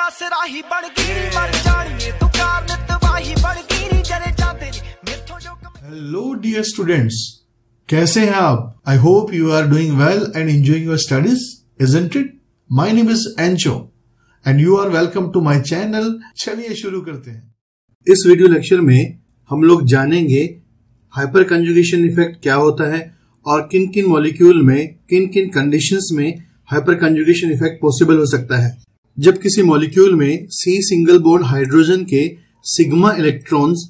आसराही बन गीरी मर जानिए तो कारण तबाही बन गीरी जरे जाते नहीं मिथो जो। हेलो डियर स्टूडेंट्स, कैसे हैं आप? I hope you are doing well and enjoying your studies, isn't it? My name is Enzo and you are welcome to my channel. चलिए शुरू करते हैं। इस वीडियो लेक्चर में हम लोग जानेंगे हाइपर कंजुगेशन इफेक्ट क्या होता है और किन किन मॉलिक्यूल में, किन किन कंडीशंस में हाइपर कंजुगेशन इफेक्ट पॉसिबल हो सकता है। जब किसी मॉलिक्यूल में C सिंगल बॉन्ड हाइड्रोजन के sigma electrons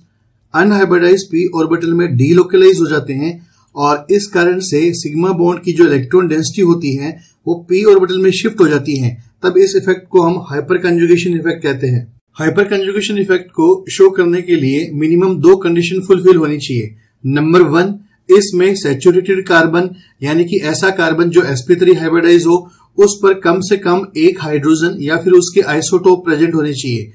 unhybridized p orbital में डीलोकलाइज हो जाते हैं और इस कारण से सिग्मा बॉन्ड की जो इलेक्ट्रॉन डेंसिटी होती है वो p ऑर्बिटल में शिफ्ट हो जाती है, तब इस इफेक्ट को हम हाइपर कंजुगेशन इफेक्ट कहते हैं। हाइपर कंजुगेशन इफेक्ट को शो करने के लिए मिनिमम दो कंडीशन फुलफिल होनी चाहिए। नंबर वन, इसमें सैचुरेटेड कार्बन यानी कि ऐसा कार्बन जो sp3 हाइब्रिडाइज हो उस पर कम से कम एक हाइड्रोजन या फिर उसके आइसोटोप प्रेजेंट होने चाहिए।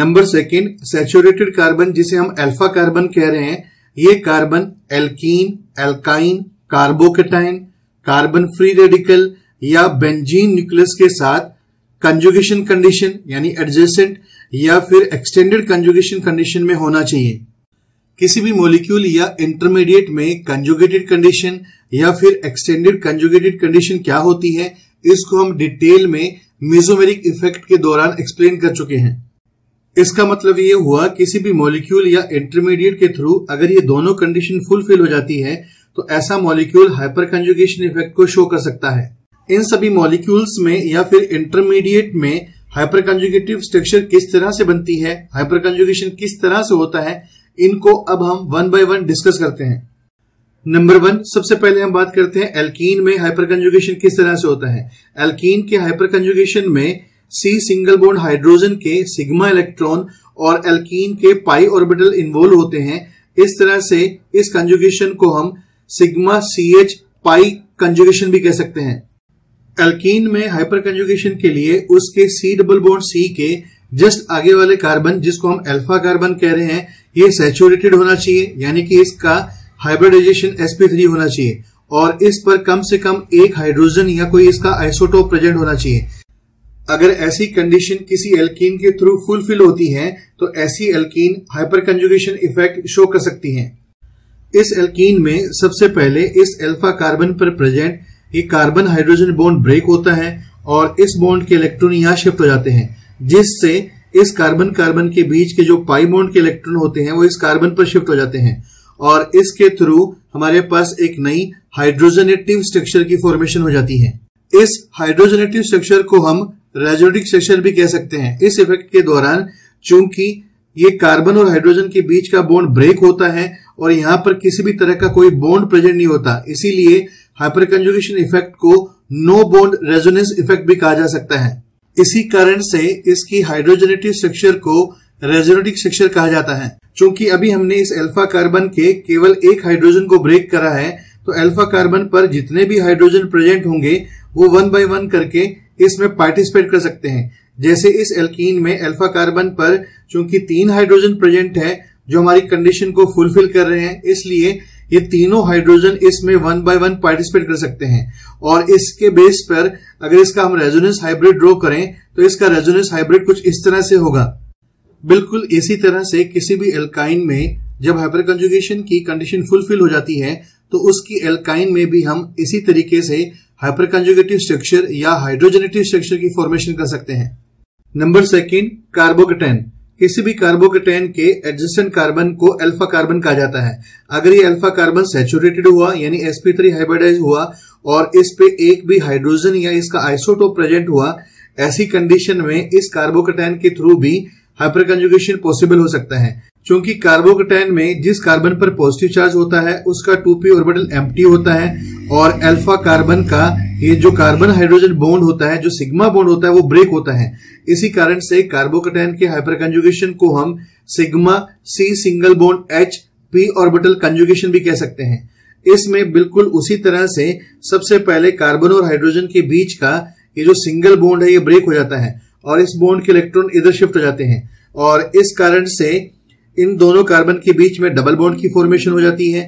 नंबर सेकेंड, सैचुरेटेड कार्बन जिसे हम अल्फा कार्बन कह रहे हैं, ये carbon alkene, alkyne, carbocation, carbon free radical या बेंजीन न्यूक्लियस के साथ कंजुगेशन कंडीशन यानी एडजेसेंट या फिर एक्सटेंडेड कंजुगेशन कंडीशन में होना चाहिए। किसी भी मॉलिक्यूल या इंटरमीडिएट में कंजुगेटेड कंडीशन या फिर एक्सटेंडेड कंजुगेटेड कंडीशन क्या होती है, इसको हम डिटेल में मेसोमेरिक इफेक्ट के दौरान एक्सप्लेन कर चुके हैं। इसका मतलब ये हुआ किसी भी मॉलिक्यूल या इंटरमीडिएट के थ्रू अगर ये दोनों कंडीशन फुलफिल हो जाती है तो ऐसा मॉलिक्यूल हाइपर कंजुगेशन इफेक्ट को शो कर सकता है। इन सभी मॉलिक्यूल्स में या फिर इंटरमीडिएट में हाइपर कंजुगेटिव स्ट्रक्चर किस तरह से बनती है, हाइपर कंजुगेशन किस तरह से होता है, इनको अब हम वन बाय वन डिस्कस करते हैं। नंबर वन, सबसे पहले हम बात करते हैं एल्कीन में हाइपर कंजुगेशन किस तरह से होता है। एल्कीन के हाइपर कंजुगेशन में C सिंगल बॉन्ड हाइड्रोजन के सिग्मा इलेक्ट्रॉन और एल्कीन के पाई ऑर्बिटल इन्वॉल्व होते हैं। इस तरह से इस कंजुगेशन को हम सिग्मा CH पाई कंजुगेशन भी कह सकते हैं। एल्कीन में हाइपर कंजुगेशन के लिए उसके C डबल बॉन्ड C के जस्ट आगे वाले कार्बन जिसको हम अल्फा कार्बन कह रहे हैं, ये सैचुरेटेड होना चाहिए यानी कि इसका हाइब्रिडाइजेशन sp3 होना चाहिए और इस पर कम से कम एक हाइड्रोजन या कोई इसका आइसोटोप प्रेजेंट होना चाहिए। अगर ऐसी कंडीशन किसी एल्कीन के थ्रू फुलफिल होती है तो ऐसी alkene hyper conjugation effect show कर सकती है। इस एल्कीन में सबसे पहले इस अल्फा कार्बन पर प्रेजेंट ये कार्बन हाइड्रोजन बॉन्ड ब्रेक होता है और इस बॉन्ड के इलेक्ट्रॉन यहाँ शिफ्ट हो जाते हैं, जिससे इस कार्बन कार्बन के बीच के जो पाई बॉन्ड के इलेक्ट्रॉन होते हैं वो इस कार्बन पर शिफ्ट हो जाते हैं और इसके थ्रू हमारे पास एक नई हाइड्रोजनेटिव स्ट्रक्चर की फॉर्मेशन हो जाती है। इस हाइड्रोजनेटिव स्ट्रक्चर को हम रेजोनेटिक स्ट्रक्चर भी कह सकते हैं। इस इफेक्ट के दौरान चूंकि ये कार्बन और हाइड्रोजन के बीच का बॉन्ड ब्रेक होता है और यहाँ पर किसी भी तरह का कोई बॉन्ड प्रेजेंट नहीं होता, इसीलिए हाइपर कंजुगेशन इफेक्ट को नो बॉन्ड रेजोनेंस इफेक्ट भी कहा जा सकता है। इसी कारण से इसकी हाइड्रोजनेटिव स्ट्रक्चर को रेजोनेटिक स्ट्रक्चर कहा जाता है। चूंकि अभी हमने इस अल्फा कार्बन के केवल एक हाइड्रोजन को ब्रेक करा है तो अल्फा कार्बन पर जितने भी हाइड्रोजन प्रेजेंट होंगे वो वन बाय वन करके इसमें पार्टिसिपेट कर सकते हैं। जैसे इस एल्कीन में अल्फा कार्बन पर चूंकि 3 हाइड्रोजन प्रेजेंट है जो हमारी कंडीशन को फुलफिल कर रहे हैं, इसलिए ये तीनों हाइड्रोजन इसमें वन बाय वन पार्टिसिपेट कर सकते हैं और इसके बेस पर अगर इसका हम रेजोनेंस हाइब्रिड ड्रॉ करें तो इसका रेजोनेंस हाइब्रिड कुछ इस तरह से होगा। बिल्कुल इसी तरह से किसी भी एल्काइन में जब हाइपर कंजुगेशन की कंडीशन फुलफिल हो जाती है तो उसकी एल्काइन में भी हम इसी तरीके से हाइपर कंजुगेटिव स्ट्रक्चर या हाइड्रोजेनेटिव स्ट्रक्चर की फॉर्मेशन कर सकते हैं। Number second, carbocation. किसी भी कार्बोकेटाइन के एडजेसेंट कार्बन को अल्फा कार्बन कहा जाता है। अगर ये अल्फा कार्बन सैचुरेटेड हुआ यानी sp3 हाइब्रिडाइज हुआ और इस पे एक भी हाइड्रोजन या इसका आइसोटोप प्रेजेंट हुआ, ऐसी कंडीशन में इस कार्बोकेटाइन के थ्रू भी हाइपर कंजुगेशन पॉसिबल हो सकता है। क्योंकि कार्बोकेटाइन में जिस कार्बन पर पॉजिटिव चार्ज होता है उसका 2p ऑर्बिटल एम्प्टी होता है और अल्फा कार्बन का ये जो कार्बन हाइड्रोजन बॉन्ड होता है, जो सिग्मा बॉन्ड होता है, वो ब्रेक होता है। इसी कारण से कार्बोकेटाइन के हाइपर कंजुगेशन को हम sigma C single bond H p orbital conjugation भी कह सकते हैं। इसमें बिल्कुल उसी तरह से सबसे पहले कार्बन और हाइड्रोजन के बीच का ये जो सिंगल बॉन्ड है ये ब्रेक हो जाता है और इस बॉन्ड के इलेक्ट्रॉन इधर शिफ्ट हो जाते हैं और इस कारण से इन दोनों कार्बन के बीच में डबल बॉन्ड की फॉर्मेशन हो जाती है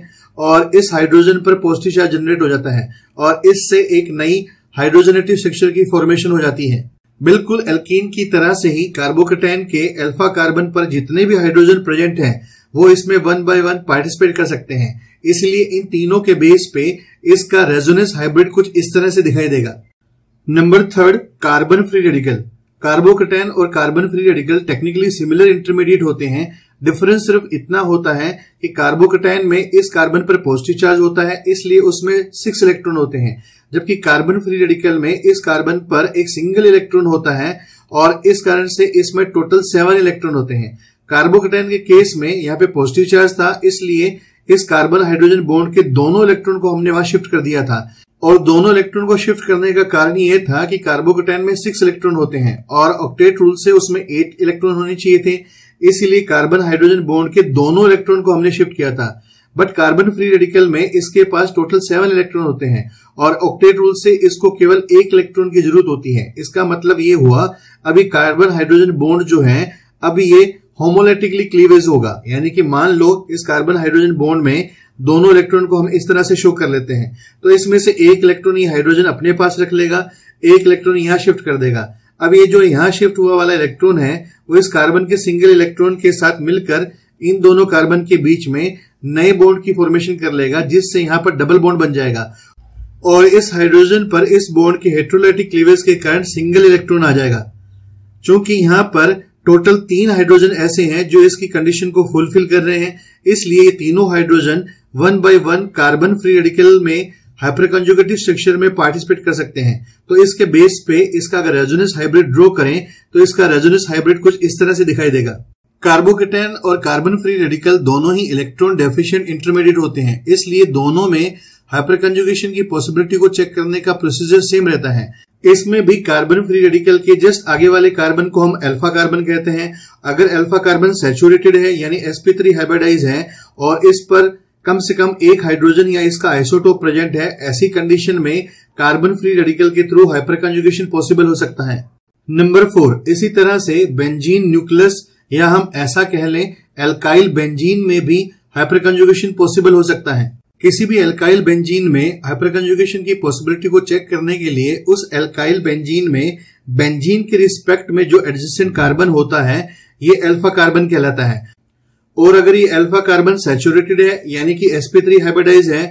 और इस हाइड्रोजन पर पॉजिटिव चार्ज जनरेट हो जाता है और इससे एक नई हाइड्रोजनेटिव स्ट्रक्चर की फॉर्मेशन हो जाती है। बिल्कुल एल्कीन की तरह से ही कार्बोकैटायन के अल्फा कार्बन पर जितने भी हाइड्रोजन प्रेजेंट हैं वो इसमें 1 by 1 पार्टिसिपेट कर सकते हैं, इसलिए इन तीनों के बेस पे इसका रेजोनेंस हाइब्रिड कुछ इस तरह से दिखाई देगा। Number 3, carbon free radical. Carbocation और carbon free radical technically similar intermediate होते हैं। डिफरेंस सिर्फ इतना होता है कि कार्बोकैटायन में इस कार्बन पर पॉजिटिव चार्ज होता है इसलिए उसमें 6 इलेक्ट्रॉन होते हैं, जबकि कार्बन फ्री रेडिकल में इस कार्बन पर एक सिंगल इलेक्ट्रॉन होता है और इस कारण से इसमें टोटल 7 इलेक्ट्रॉन होते हैं। कार्बोकैटायन के केस में यहाँ पे पॉजिटिव चार्ज था इसलिए इस कार्बन हाइड्रोजन बॉन्ड के दोनों इलेक्ट्रॉन को हमने वहां शिफ्ट कर दिया था, और दोनों इलेक्ट्रॉन को शिफ्ट करने का कारण यह था कि कार्बोकैटायन में 6 इलेक्ट्रॉन होते हैं और ऑक्टेट रूल से उसमें 8 इलेक्ट्रॉन होने चाहिए थे, इसीलिए कार्बन हाइड्रोजन बॉन्ड के दोनों इलेक्ट्रॉन को हमने शिफ्ट किया था। बट कार्बन फ्री रेडिकल में इसके पास टोटल 7 इलेक्ट्रॉन होते हैं और ऑक्टेट रूल से इसको केवल 1 इलेक्ट्रॉन की जरूरत होती है। इसका मतलब ये हुआ अभी कार्बन हाइड्रोजन बॉन्ड जो है अभी ये होमोलाइटिकली क्लीवेज होगा, यानी कि मान लो इस कार्बन हाइड्रोजन बॉन्ड में दोनों इलेक्ट्रॉन को हम इस तरह से शो कर लेते हैं तो इसमें से 1 इलेक्ट्रॉन ये हाइड्रोजन अपने पास रख लेगा, 1 इलेक्ट्रॉन यहाँ शिफ्ट कर देगा। अब ये जो यहाँ शिफ्ट हुआ वाला इलेक्ट्रॉन है वो इस कार्बन के सिंगल इलेक्ट्रॉन के साथ मिलकर इन दोनों कार्बन के बीच में नए बॉन्ड की फॉर्मेशन कर लेगा, जिससे यहाँ पर डबल बॉन्ड बन जाएगा और इस हाइड्रोजन पर इस बॉन्ड के हेट्रोलाइटिक क्लीवेज के कारण सिंगल इलेक्ट्रॉन आ जाएगा। चूंकि यहाँ पर टोटल 3 हाइड्रोजन ऐसे हैं जो इसकी कंडीशन को फुलफिल कर रहे हैं, इसलिए ये तीनों hydrogen 1 by 1 carbon free radical में हाइपर कंजुगेटिव स्ट्रक्चर में पार्टिसिपेट कर सकते हैं। तो इसके बेस पे इसका अगर रेजोनेंस हाइब्रिड ड्रॉ करें तो इसका रेजोनेंस हाइब्रिड कुछ इस तरह से दिखाई देगा। कार्बोकैटायन और कार्बन फ्री रेडिकल दोनों ही इलेक्ट्रॉन डेफिशिएंट इंटरमीडिएट होते हैं, इसलिए दोनों में हाइपर कंजुगेशन की पॉसिबिलिटी को चेक करने का प्रोसीजर सेम रहता है। इसमें भी कार्बन फ्री रेडिकल के जस्ट आगे वाले कार्बन को हम अल्फा कार्बन कहते हैं। अगर अल्फा कार्बन सैचुरेटेड है यानी sp3 हाइब्रिडाइज है और इस पर कम से कम 1 हाइड्रोजन या इसका आइसोटोप प्रेजेंट है, ऐसी कंडीशन में कार्बन फ्री रेडिकल के थ्रू हाइपर कंजुगेशन पॉसिबल हो सकता है। नंबर 4, इसी तरह से बेंजीन न्यूक्लियस या हम ऐसा कह लें एल्काइल बेंजीन में भी हाइपर कंजुगेशन पॉसिबल हो सकता है। किसी भी एल्काइल बेंजीन में हाइपर कंजुगेशन की पॉसिबिलिटी को चेक करने के लिए उस एल्काइल बेंजीन में बेंजीन के रिस्पेक्ट में जो एडजेसेंट कार्बन होता है ये अल्फा कार्बन कहलाता है, और अगर ये अल्फा कार्बन सैचुरेटेड है यानी कि sp3 हाइब्रिडाइज है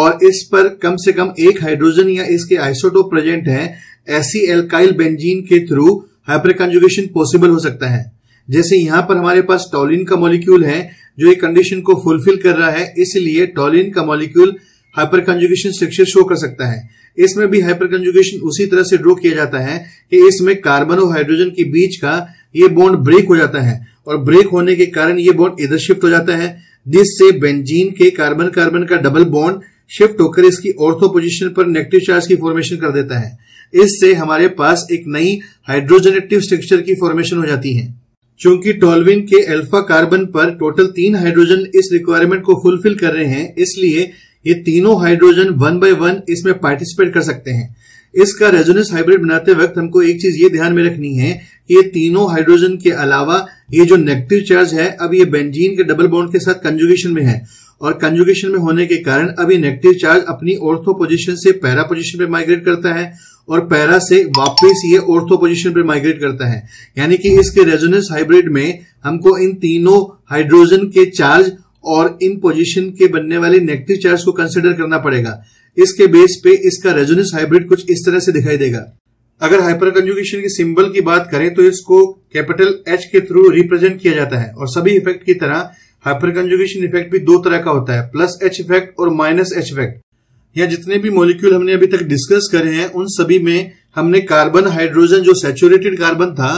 और इस पर कम से कम 1 हाइड्रोजन या इसके आइसोटोप प्रेजेंट है, ऐसी एल्काइल बेंजीन के थ्रू हाइपर कंजुगेशन पॉसिबल हो सकता है। जैसे यहाँ पर हमारे पास टॉलिन का मॉलिक्यूल है जो ये कंडीशन को फुलफिल कर रहा है, इसलिए टॉलिन का molecule hyper conjugation structure show कर सकता है। इसमें भी हाइपर कंजुगेशन उसी तरह से ड्रॉ किया जाता है कि इसमें कार्बन और हाइड्रोजन के बीच का ये बॉन्ड ब्रेक हो जाता है और ब्रेक होने के कारण ये बॉन्ड इधर शिफ्ट हो जाता है, जिससे बेंजीन के कार्बन कार्बन का डबल बॉन्ड शिफ्ट होकर इसकी ऑर्थो पोजीशन पर नेगेटिव चार्ज की फॉर्मेशन कर देता है। इससे हमारे पास एक नई हाइड्रोजनेटिव स्ट्रक्चर की फॉर्मेशन हो जाती है। चूंकि टॉलविन के अल्फा कार्बन पर टोटल 3 हाइड्रोजन इस रिक्वायरमेंट को फुलफिल कर रहे हैं, इसलिए ये तीनों हाइड्रोजन 1 by 1 इसमें पार्टिसिपेट कर सकते हैं। इसका रेजोनेंस हाइब्रिड बनाते वक्त हमको एक चीज ये ध्यान में रखनी है कि ये तीनों हाइड्रोजन के अलावा ये जो नेगेटिव चार्ज है अब ये बेंजीन के डबल बॉन्ड के साथ कंजुगेशन में है, और कंजुगेशन में होने के कारण अब ये नेगेटिव चार्ज अपनी ऑर्थो पोजीशन से पैरा पोजीशन पे माइग्रेट करता है और पैरा से वापस ये ऑर्थो पोजीशन पे माइग्रेट करता है, यानी कि इसके रेजोनेंस हाइब्रिड में हमको इन तीनों हाइड्रोजन के चार्ज और इन पोजीशन के बनने वाले नेगेटिव चार्ज को कंसिडर करना पड़ेगा। इसके बेस पे इसका रेजोनेंस हाइब्रिड कुछ इस तरह से दिखाई देगा। अगर हाइपर कंजुगेशन के सिंबल की बात करें तो इसको कैपिटल H के थ्रू रिप्रेजेंट किया जाता है, और सभी इफेक्ट की तरह हाइपर कंजुगेशन इफेक्ट भी 2 तरह का होता है, प्लस H इफेक्ट और माइनस H इफेक्ट। या जितने भी मॉलिक्यूल हमने अभी तक डिस्कस करे हैं उन सभी में हमने कार्बन हाइड्रोजन जो सैचुरेटेड कार्बन था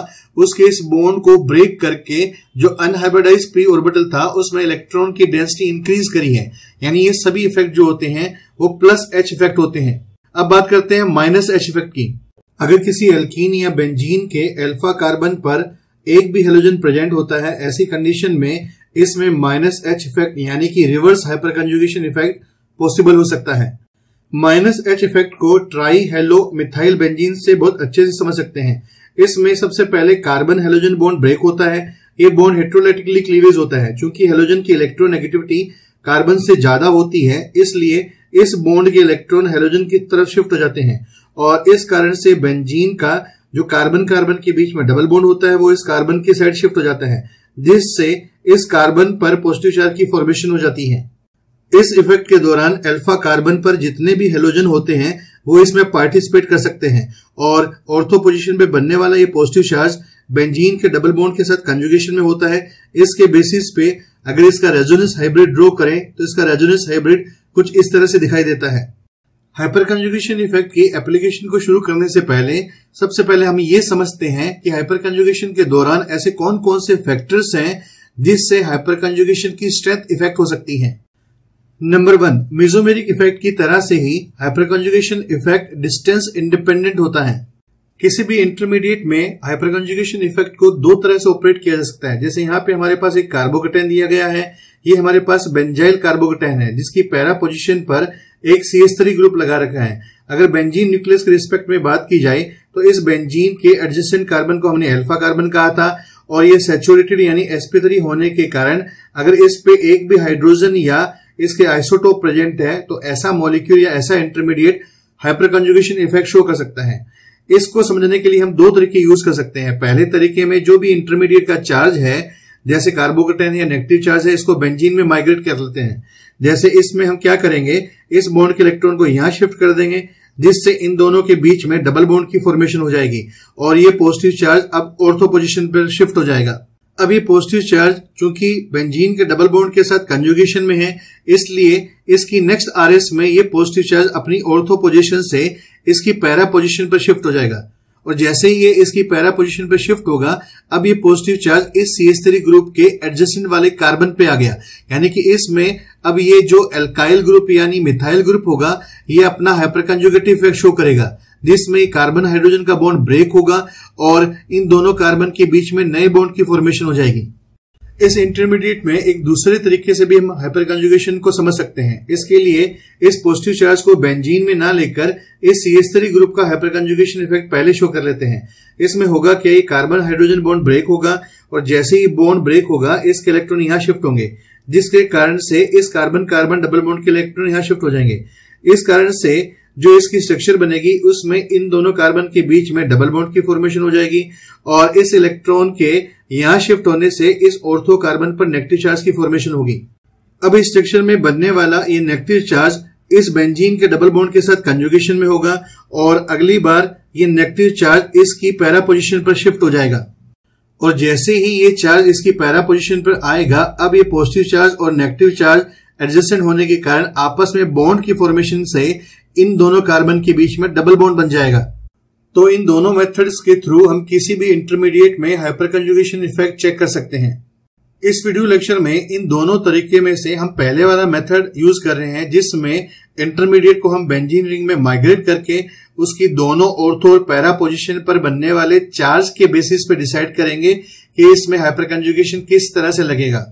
उसके इस बॉन्ड को ब्रेक करके जो अनहाइब्रिडाइज प्री ऑर्बिटल था उसमें इलेक्ट्रॉन की डेंसिटी इंक्रीज करी है, यानी ये सभी इफेक्ट जो होते हैं वो प्लस H इफेक्ट होते हैं। अब बात करते हैं माइनस H इफेक्ट की। अगर किसी एल्कीन या बेंजीन के अल्फा कार्बन पर एक भी हैलोजन प्रेजेंट होता है, ऐसी कंडीशन में इसमें माइनस H इफेक्ट यानी कि reverse hyper conjugation effect possible हो सकता है। माइनस H इफेक्ट को ट्राई हेलो मिथाइल बेंजीन से बहुत अच्छे से समझ सकते हैं। इसमें सबसे पहले कार्बन हेलोजन बॉन्ड ब्रेक होता है, ये बॉन्ड हेट्रोलाइटिकली क्लीवेज होता है। चूंकि हेलोजन की इलेक्ट्रोनेगेटिविटी कार्बन से ज्यादा होती है इसलिए इस बॉन्ड के इलेक्ट्रॉन हेलोजन की तरफ शिफ्ट हो जाते हैं, और इस कारण से बेंजीन का जो कार्बन कार्बन के बीच में डबल बॉन्ड होता है वो इस कार्बन की साइड शिफ्ट हो जाता है, जिससे इस कार्बन पर पॉजिटिव चार्ज की फॉर्मेशन हो जाती है। इस इफेक्ट के दौरान अल्फा कार्बन पर जितने भी हेलोजन होते हैं वो इसमें पार्टिसिपेट कर सकते हैं और ऑर्थो पोजीशन पे बनने वाला ये पॉजिटिव चार्ज बेंजीन के डबल बॉन्ड के साथ कंजुगेशन में होता है। इसके बेसिस पे अगर इसका रेजोनेंस हाइब्रिड ड्रॉ करें तो इसका रेजोनेंस हाइब्रिड कुछ इस तरह से दिखाई देता है। हाइपर कंजुगेशन इफेक्ट की एप्लीकेशन को शुरू करने से पहले सबसे पहले हम ये समझते हैं कि हाइपर कंजुगेशन के दौरान ऐसे कौन कौन से फैक्टर्स हैं जिससे हाइपर कंजुगेशन की स्ट्रेंथ इफेक्ट हो सकती है। नंबर 1, मेसोमेरिक इफेक्ट की तरह से ही hyper conjugation effect distance independent होता है। किसी भी इंटरमीडिएट में हाइपर कंजुगेशन इफेक्ट को दो तरह से ऑपरेट किया जा सकता है। जैसे यहाँ पे हमारे पास एक कार्बोकेटाइन दिया गया है, ये हमारे पास बेंजाइल कार्बोकेटाइन है जिसकी पैरा पोजीशन पर एक CH3 ग्रुप लगा रखा है। अगर बेंजीन न्यूक्लियस के रिस्पेक्ट में बात की जाए तो इस बेंजीन के एडजेसेंट कार्बन को हमने अल्फा कार्बन कहा था और ये सैचुरेटेड यानी sp3 होने के कारण अगर इस पे एक भी हाइड्रोजन या इसके आइसोटोप प्रेजेंट है तो ऐसा मॉलिक्यूल या ऐसा intermediate hyper conjugation effect show कर सकता है। इसको समझने के लिए हम दो तरीके यूज कर सकते हैं। पहले तरीके में जो भी इंटरमीडिएट का चार्ज है जैसे कार्बोकेटाइन या नेगेटिव चार्ज है इसको बेंजीन में माइग्रेट कर लेते हैं। जैसे इसमें हम क्या करेंगे, इस बॉन्ड के इलेक्ट्रॉन को यहाँ शिफ्ट कर देंगे जिससे इन दोनों के बीच में डबल बॉन्ड की फॉर्मेशन हो जाएगी और ये पॉजिटिव चार्ज अब ऑर्थो पोजीशन पर शिफ्ट हो जाएगा। अब ये पॉजिटिव चार्ज चूंकि बेंजीन के डबल बॉन्ड के साथ कंजुगेशन में है इसलिए इसकी नेक्स्ट आरएस में ये पॉजिटिव चार्ज अपनी ऑर्थो पोजीशन से इसकी पैरा पोजीशन पर शिफ्ट हो जाएगा और जैसे ही ये इसकी पैरा पोजीशन पर शिफ्ट होगा अब ये पॉजिटिव चार्ज इस CH3 ग्रुप के एडजेसेंट वाले कार्बन पे आ गया, यानी कि इसमें अब ये जो एल्काइल ग्रुप यानी मिथाइल ग्रुप होगा ये अपना हाइपर कंजुगेटिव इफेक्ट शो करेगा जिसमें कार्बन हाइड्रोजन का बॉन्ड ब्रेक होगा और इन दोनों कार्बन के बीच में नए बॉन्ड की फॉर्मेशन हो जाएगी। इस इंटरमीडिएट में एक दूसरे तरीके से भी हम हाइपर कंजुगेशन को समझ सकते हैं। इसके लिए इस पॉजिटिव चार्ज को बेंजीन में ना लेकर इस CH3 ग्रुप का हाइपर कंजुगेशन इफेक्ट पहले शो कर लेते हैं। इसमें होगा क्या, ये कार्बन हाइड्रोजन बॉन्ड ब्रेक होगा और जैसे ही बॉन्ड ब्रेक होगा इसके इलेक्ट्रॉन यहाँ शिफ्ट होंगे जिसके कारण से इस कार्बन कार्बन डबल बॉन्ड के इलेक्ट्रॉन यहाँ शिफ्ट हो जाएंगे। इस कारण से जो इसकी स्ट्रक्चर बनेगी उसमें इन दोनों कार्बन के बीच में डबल बॉन्ड की फॉर्मेशन हो जाएगी और इस इलेक्ट्रॉन के यहाँ शिफ्ट होने से इस ऑर्थो कार्बन पर नेगेटिव चार्ज की फॉर्मेशन होगी। अब इस स्ट्रक्चर में बनने वाला ये नेगेटिव चार्ज इस बेंजीन के डबल बॉन्ड के साथ कंजुगेशन में होगा और अगली बार ये नेगेटिव चार्ज इसकी पैरा पोजीशन पर शिफ्ट हो जाएगा और जैसे ही ये चार्ज इसकी पैरा पोजीशन पर आएगा अब ये पॉजिटिव चार्ज और नेगेटिव चार्ज एडजेसेंट होने के कारण आपस में बॉन्ड की फॉर्मेशन से इन दोनों कार्बन के बीच में डबल बॉन्ड बन जाएगा। तो इन दोनों मेथड्स के थ्रू हम किसी भी इंटरमीडिएट में हाइपर कंजुगेशन इफेक्ट चेक कर सकते हैं। इस वीडियो लेक्चर में इन दोनों तरीके में से हम पहले वाला मेथड यूज कर रहे हैं जिसमें इंटरमीडिएट को हम बेंजीन रिंग में माइग्रेट करके उसकी दोनों ऑर्थो और पैरा पोजीशन पर बनने वाले चार्ज के बेसिस पे डिसाइड करेंगे कि इसमें हाइपर कंजुगेशन किस तरह से लगेगा।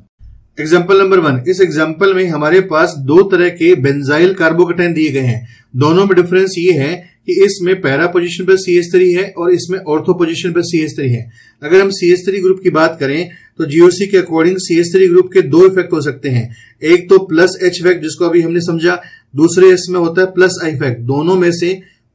एग्जाम्पल नंबर 1, इस एग्जाम्पल में हमारे पास दो तरह के बेंजाइल कार्बोकेटाइन दिए गए हैं। दोनों में डिफरेंस ये है कि इसमें पैरा पोजीशन पर CH3 है और इसमें ऑर्थो पोजीशन पर CH3 है। अगर हम CH3 ग्रुप की बात करें तो जीओसी के अकॉर्डिंग CH3 ग्रुप के दो इफेक्ट हो सकते हैं। एक तो प्लस H इफेक्ट जिसको अभी हमने समझा, दूसरे इसमें होता है प्लस I इफेक्ट। दोनों में से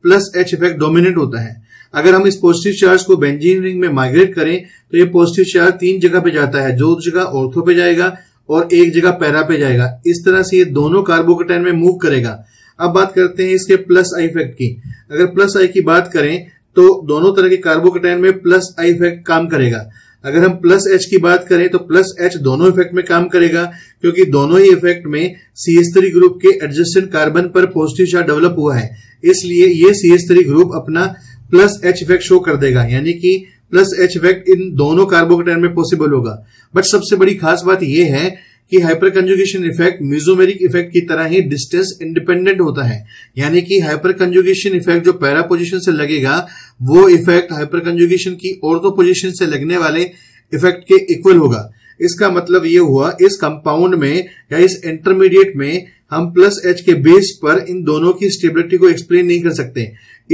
प्लस H इफेक्ट डोमिनेंट होता है। अगर हम इस पॉजिटिव चार्ज को बेंजीन रिंग में माइग्रेट करें तो ये पॉजिटिव चार्ज 3 जगह पे जाता है, दो जगह ऑर्थो पे जाएगा और एक जगह पैरा पे जाएगा। इस तरह से ये दोनों कार्बोकेटाइन में मूव करेगा। अब बात करते हैं इसके प्लस आई इफेक्ट की। अगर प्लस आई की बात करें तो दोनों तरह के कार्बोकेटाइन में प्लस आई इफेक्ट काम करेगा। अगर हम प्लस एच की बात करें तो प्लस एच दोनों इफेक्ट में काम करेगा क्योंकि दोनों ही इफेक्ट में CH3 ग्रुप के एडजेसेंट कार्बन पर पॉजिटिव चार्ज डेवलप हुआ है, इसलिए ये CH3 ग्रुप अपना प्लस एच इफेक्ट शो कर देगा, यानी कि प्लस एच इफेक्ट इन दोनों कार्बोकेटाइन में पॉसिबल होगा। बट सबसे बड़ी खास बात यह है कि hyper conjugation effect mesomeric effect की तरह ही डिस्टेंस इंडिपेंडेंट होता है, यानी कि हाइपर कंजुगेशन इफेक्ट जो पैरा पोजीशन से लगेगा वो इफेक्ट हाइपर कंजुगेशन की ऑर्थो पोजीशन से लगने वाले इफेक्ट के इक्वल होगा। इसका मतलब ये हुआ इस कंपाउंड में या इस इंटरमीडिएट में हम प्लस एच के बेस पर इन दोनों की स्टेबिलिटी को एक्सप्लेन नहीं कर सकते।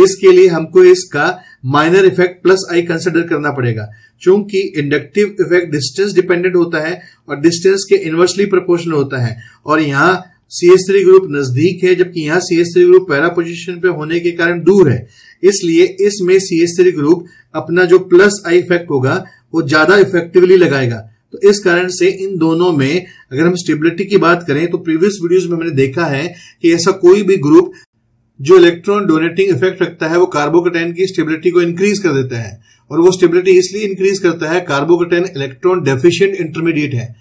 इसके लिए हमको इसका minor effect plus I consider करना पड़ेगा। चूंकि इंडक्टिव इफेक्ट डिस्टेंस डिपेंडेंट होता है और डिस्टेंस के इन्वर्सली प्रोपोर्शनल होता है और यहाँ CH3 ग्रुप नजदीक है जबकि यहाँ CH3 ग्रुप पहला पोजीशन पे होने के कारण दूर है, इसलिए इसमें CH3 ग्रुप अपना जो प्लस आई इफेक्ट होगा वो ज्यादा इफेक्टिवली लगाएगा। तो इस कारण से इन दोनों में अगर हम स्टेबिलिटी की बात करें तो प्रीवियस वीडियोस में मैंने देखा है कि ऐसा कोई भी ग्रुप जो इलेक्ट्रॉन डोनेटिंग इफेक्ट रखता है वो कार्बोकेटायन की स्टेबिलिटी को इंक्रीज कर देता है, और वो स्टेबिलिटी इसलिए इंक्रीज करता है कार्बोकेटायन इलेक्ट्रॉन डेफिशिएंट इंटरमीडिएट है।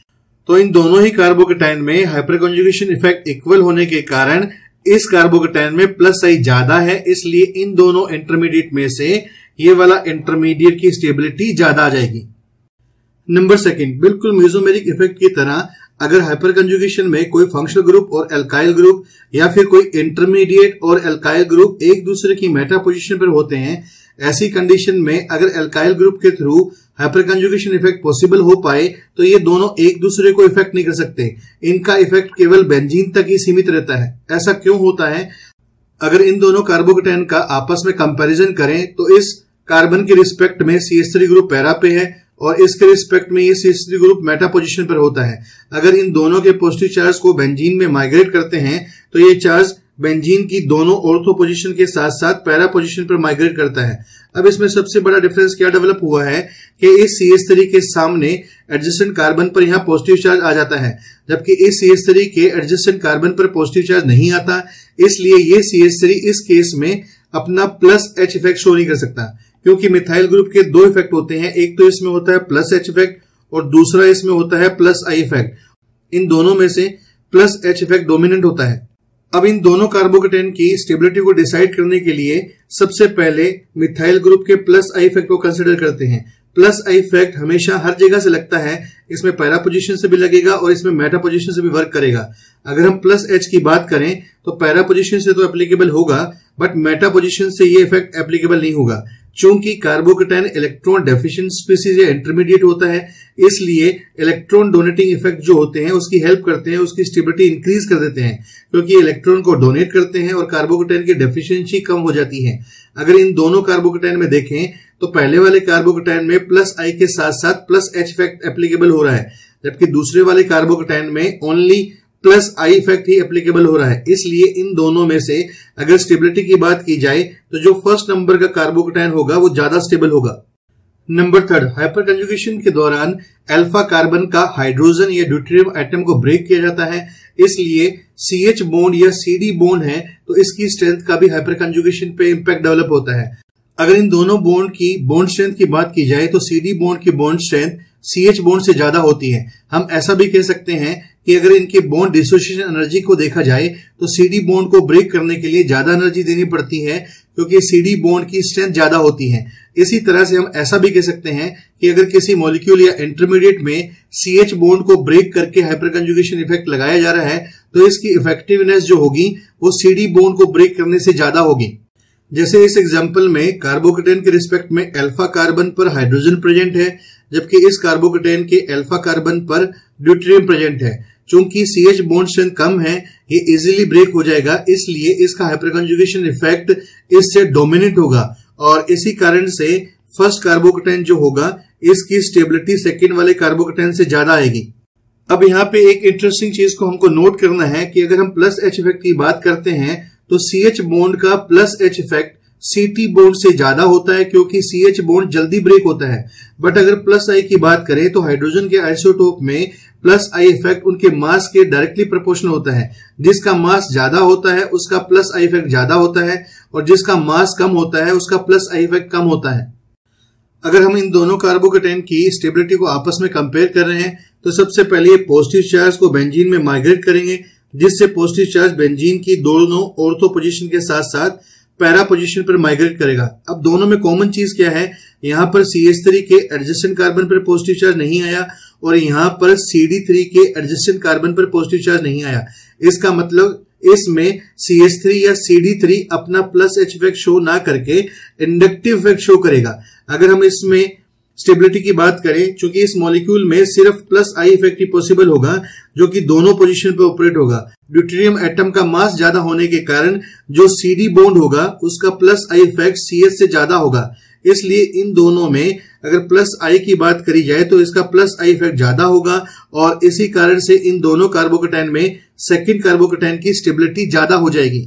तो इन दोनों ही कार्बोकेटायन में हाइपर कॉन्जुगेशन इफेक्ट इक्वल होने के कारण इस कार्बोकेटायन में प्लस आई ज्यादा है, इसलिए इन दोनों इंटरमीडिएट में से ये वाला इंटरमीडिएट की स्टेबिलिटी ज्यादा आ जाएगी। नंबर सेकंड, बिल्कुल म्यूजोमेरिक इफेक्ट की तरह अगर हाइपर कंजुगेशन में कोई फंक्शनल ग्रुप और एल्काइल ग्रुप या फिर कोई इंटरमीडिएट और एल्काइल ग्रुप एक दूसरे की मेटा पोजीशन पर होते हैं, ऐसी कंडीशन में अगर एल्काइल ग्रुप के through hyper conjugation effect possible हो पाए तो ये दोनों एक दूसरे को इफेक्ट नहीं कर सकते, इनका इफेक्ट केवल बेंजीन तक ही सीमित रहता है। ऐसा क्यों होता है? अगर इन दोनों कार्बोकेटायन का आपस में कंपेरिजन करें तो इस कार्बन के रिस्पेक्ट में CH3 ग्रुप पैरा पे है और इसके रिस्पेक्ट में ये CH3 ग्रुप मेटा पोजीशन पर होता है। अगर इन दोनों के पॉजिटिव चार्ज को बेंजीन में माइग्रेट करते हैं तो ये चार्ज बेंजीन की दोनों ऑर्थो पोजीशन के साथ साथ पैरा पोजीशन पर माइग्रेट करता है। अब इसमें सबसे बड़ा डिफरेंस क्या डेवलप हुआ है कि इस CH3 के सामने एडजेसेंट कार्बन पर यहाँ पॉजिटिव चार्ज आ जाता है, जबकि इस CH3 के एडजेसेंट कार्बन पर पॉजिटिव चार्ज नहीं आता, इसलिए ये CH3 इस केस में अपना प्लस H इफेक्ट शो नहीं कर सकता। क्योंकि मिथाइल ग्रुप के दो इफेक्ट होते हैं, एक तो इसमें होता है प्लस H इफेक्ट और दूसरा इसमें होता है प्लस I इफेक्ट। इन दोनों में से प्लस H इफेक्ट डोमिनेंट होता है। अब इन दोनों कार्बोकेटायन की स्टेबिलिटी को डिसाइड करने के लिए सबसे पहले मिथाइल ग्रुप के प्लस I इफेक्ट को कंसिडर करते हैं। प्लस I इफेक्ट हमेशा हर जगह से लगता है, इसमें पैरा पोजीशन से भी लगेगा और इसमें मेटा पोजीशन से भी वर्क करेगा। अगर हम प्लस H की बात करें तो पैरा पोजीशन से तो एप्लीकेबल होगा बट मेटा पोजीशन से ये इफेक्ट एप्लीकेबल नहीं होगा। चूंकि कार्बोकेटायन इलेक्ट्रॉन डेफिशिएंट स्पीसीज या इंटरमीडिएट होता है, इसलिए इलेक्ट्रॉन डोनेटिंग इफेक्ट जो होते हैं उसकी हेल्प करते हैं, उसकी स्टेबिलिटी इंक्रीज कर देते हैं क्योंकि इलेक्ट्रॉन को डोनेट करते हैं और कार्बोकेटायन की डेफिशिएंसी कम हो जाती है। अगर इन दोनों कार्बोकेटायन में देखें तो पहले वाले कार्बोकेटायन में प्लस I के साथ साथ प्लस H इफेक्ट एप्लीकेबल हो रहा है, जबकि दूसरे वाले कार्बोकेटायन में ओनली प्लस I इफेक्ट ही एप्लीकेबल हो रहा है। इसलिए इन दोनों में से अगर स्टेबिलिटी की बात की जाए तो जो फर्स्ट नंबर का कार्बोकेटायन होगा वो ज्यादा स्टेबल होगा। नंबर थर्ड, हाइपर कंजुगेशन के दौरान अल्फा कार्बन का हाइड्रोजन या ड्यूटेरियम एटम को ब्रेक किया जाता है, इसलिए CH बॉन्ड या CD बॉन्ड है तो इसकी स्ट्रेंथ का भी हाइपर कंजुगेशन पे इम्पैक्ट डेवलप होता है। अगर इन दोनों बॉन्ड की बॉन्ड स्ट्रेंथ की बात की जाए तो CD बॉन्ड की बॉन्ड स्ट्रेंथ CH बॉन्ड से ज्यादा होती है। हम ऐसा भी कह सकते हैं कि अगर इनके बॉन्ड डिसोसिएशन एनर्जी को देखा जाए तो CD बॉन्ड को ब्रेक करने के लिए ज्यादा एनर्जी देनी पड़ती है क्योंकि CD बॉन्ड की स्ट्रेंथ ज्यादा होती है। इसी तरह से हम ऐसा भी कह सकते हैं कि अगर किसी मॉलिक्यूल या इंटरमीडिएट में CH बॉन्ड को ब्रेक करके हाइपर कंजुगेशन इफेक्ट लगाया जा रहा है तो इसकी इफेक्टिवनेस जो होगी वो CD बॉन्ड को ब्रेक करने से ज्यादा होगी। जैसे इस एग्जाम्पल में कार्बोकेटायन के रिस्पेक्ट में अल्फा कार्बन पर हाइड्रोजन प्रेजेंट है, जबकि इस कार्बोकेटायन के अल्फा कार्बन पर ड्यूटेरियम प्रेजेंट है। चूंकि CH बॉन्ड स्ट्रेंथ कम है, ये इजीली ब्रेक हो जाएगा, इसलिए इसका हाइपर कंजुगेशन इफेक्ट इससे डोमिनेट होगा और इसी कारण से फर्स्ट कार्बोकेटायन जो होगा इसकी स्टेबिलिटी सेकेंड वाले कार्बोकेटायन से ज्यादा आएगी। अब यहाँ पे एक इंटरेस्टिंग चीज को हमको नोट करना है कि अगर हम प्लस H इफेक्ट की बात करते हैं तो CH बॉन्ड का plus H effect CT bond से ज्यादा होता है क्योंकि CH बॉन्ड जल्दी ब्रेक होता है। बट अगर प्लस I की बात करें तो हाइड्रोजन के आइसोटोप में प्लस I इफेक्ट उनके मास के डायरेक्टली प्रोपोर्शनल होता है। जिसका मास ज्यादा होता है उसका प्लस I इफेक्ट ज्यादा होता है और जिसका मास कम होता है उसका प्लस I इफेक्ट कम होता है। अगर हम इन दोनों कार्बोकेटायन की स्टेबिलिटी को आपस में कंपेयर कर रहे हैं तो सबसे पहले पॉजिटिव चार्ज को बेंजीन में माइग्रेट करेंगे, जिससे पॉजिटिव चार्ज बेंजीन की दोनों ऑर्थो पोजीशन के साथ साथ पैरा पोजीशन पर माइग्रेट करेगा। अब दोनों में कॉमन चीज क्या है, यहाँ पर CH3 के एडजेसेंट कार्बन पर पॉजिटिव चार्ज नहीं आया और यहाँ पर CD3 के एडजेसेंट कार्बन पर पॉजिटिव चार्ज नहीं आया। इसका मतलब इसमें CH3 या CD3 अपना प्लस H इफेक्ट शो ना करके इंडक्टिव इफेक्ट शो करेगा। अगर हम इसमें स्टेबिलिटी की बात करें, चूंकि इस मॉलिक्यूल में सिर्फ प्लस I इफेक्ट ही पॉसिबल होगा जो कि दोनों पोजीशन पे ऑपरेट होगा। ड्यूटेरियम एटम का मास ज्यादा होने के कारण जो CD बॉन्ड होगा उसका प्लस I इफेक्ट CH से ज्यादा होगा, इसलिए इन दोनों में अगर प्लस आई की बात करी जाए तो इसका प्लस आई इफेक्ट ज्यादा होगा और इसी कारण से इन दोनों कार्बोकैटायन में सेकेंड कार्बोकैटायन की स्टेबिलिटी ज्यादा हो जाएगी।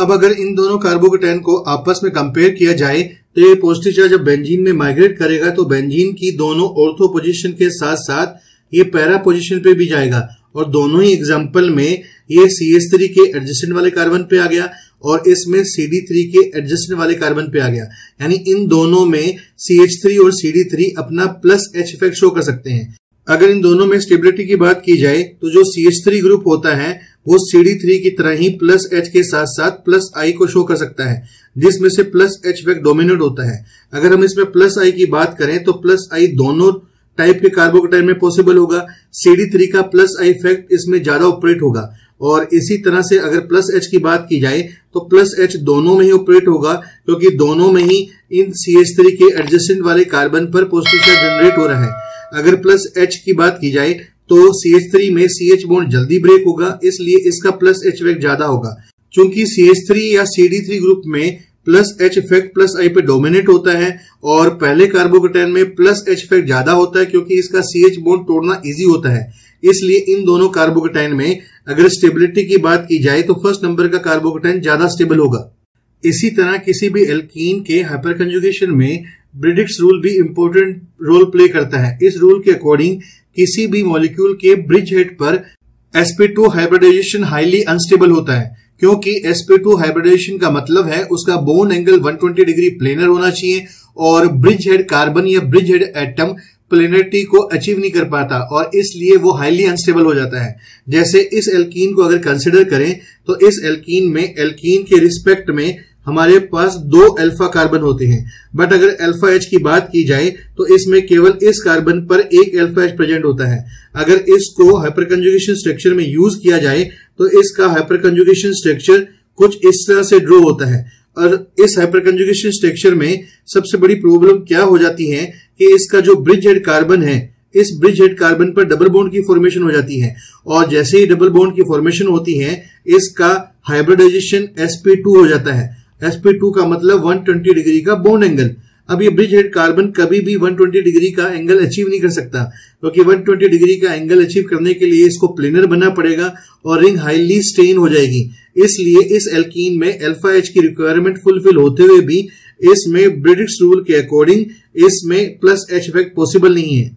अब अगर इन दोनों कार्बोकैटायन को आपस में कंपेयर किया जाए तो ये पॉजिटिव चार्ज जब बेंजीन में माइग्रेट करेगा तो बेंजीन की दोनों ऑर्थो पोजीशन के साथ साथ ये पैरा पोजीशन पे भी जाएगा और दोनों ही एग्जांपल में ये CH3 के एडजेसेंट वाले कार्बन पे आ गया और इसमें CD3 के एडजेसेंट वाले कार्बन पे आ गया, यानी इन दोनों में CH3 और CD3 अपना प्लस H इफेक्ट शो कर सकते हैं। अगर इन दोनों में स्टेबिलिटी की बात की जाए तो जो CH3 ग्रुप होता है वो CD3 की तरह ही प्लस H के साथ साथ प्लस I को शो कर सकता है, जिसमें से प्लस H इफेक्ट डोमिनेट होता है। अगर हम इसमें प्लस I की बात करें तो प्लस I दोनों टाइप के कार्बोकैटायन में पॉसिबल होगा। CD3 का प्लस I इफेक्ट इसमें ज्यादा ऑपरेट होगा और इसी तरह से अगर प्लस H की बात की जाए तो प्लस H दोनों में ही ऑपरेट होगा क्योंकि दोनों में ही इन CH3 के एडजेसेंट वाले कार्बन पर पॉजिटिव चार्ज जनरेट हो रहा है। अगर प्लस H की बात की जाए तो CH3 में CH बॉन्ड जल्दी ब्रेक होगा, इसलिए इसका प्लस H इफेक्ट ज्यादा होगा। चूंकि CH3 या CD3 ग्रुप में plus H effect plus I पे डोमिनेट होता है और पहले कार्बोकैटायन में प्लस H इफेक्ट ज्यादा होता है क्योंकि इसका CH बॉन्ड तोड़ना इजी होता है, इसलिए इन दोनों कार्बोकैटायन में अगर स्टेबिलिटी की बात की जाए तो फर्स्ट नंबर का कार्बोकैटायन ज्यादा स्टेबल होगा। इसी तरह किसी भी एल्कीन के हाइपर कंजुगेशन में ब्रिडिक्स रूल भी इम्पोर्टेंट रोल प्ले करता है। इस रूल के अकॉर्डिंग किसी भी मॉलिक्यूल के ब्रिज हेड पर sp2 हाइब्रिडाइजेशन हाईली अनस्टेबल होता है, क्योंकि sp2 हाइब्रिडाइजेशन का मतलब है उसका बॉन्ड एंगल 120 डिग्री प्लेनर होना चाहिए और ब्रिज हेड कार्बन या ब्रिज हेड एटम प्लेनरिटी को अचीव नहीं कर पाता और इसलिए वो हाईली अनस्टेबल हो जाता है। जैसे इस एल्कीन को अगर कंसिडर करें तो इस एल्कीन में एल्कीन के रिस्पेक्ट में हमारे पास 2 अल्फा कार्बन होते हैं, बट अगर अल्फा H की बात की जाए तो इसमें केवल इस कार्बन पर एक अल्फा H प्रेजेंट होता है। अगर इसको हाइपर कंजुगेशन स्ट्रक्चर में यूज किया जाए तो इसका हाइपर कंजुगेशन स्ट्रक्चर कुछ इस तरह से ड्रॉ होता है और इस हाइपर कंजुगेशन स्ट्रक्चर में सबसे बड़ी प्रॉब्लम क्या हो जाती है कि इसका जो ब्रिज हेड कार्बन है, इस ब्रिज हेड कार्बन पर डबल बॉन्ड की फॉर्मेशन हो जाती है और जैसे ही डबल बॉन्ड की फॉर्मेशन होती है इसका हाइब्रिडाइजेशन sp2 हो जाता है। sp2 का मतलब 120 डिग्री का बॉन्ड एंगल। अब ये ब्रिज हेड कार्बन कभी भी 120 डिग्री का एंगल अचीव नहीं कर सकता क्योंकि 120 डिग्री का एंगल अचीव करने के लिए इसको प्लेनर बनना पड़ेगा और रिंग हाईली स्ट्रेन हो जाएगी। इसलिए इस एल्कीन में अल्फा H की रिक्वायरमेंट फुलफिल होते हुए भी इसमें ब्रिडिक्स रूल के अकॉर्डिंग इसमें प्लस H इफेक्ट पॉसिबल नहीं है।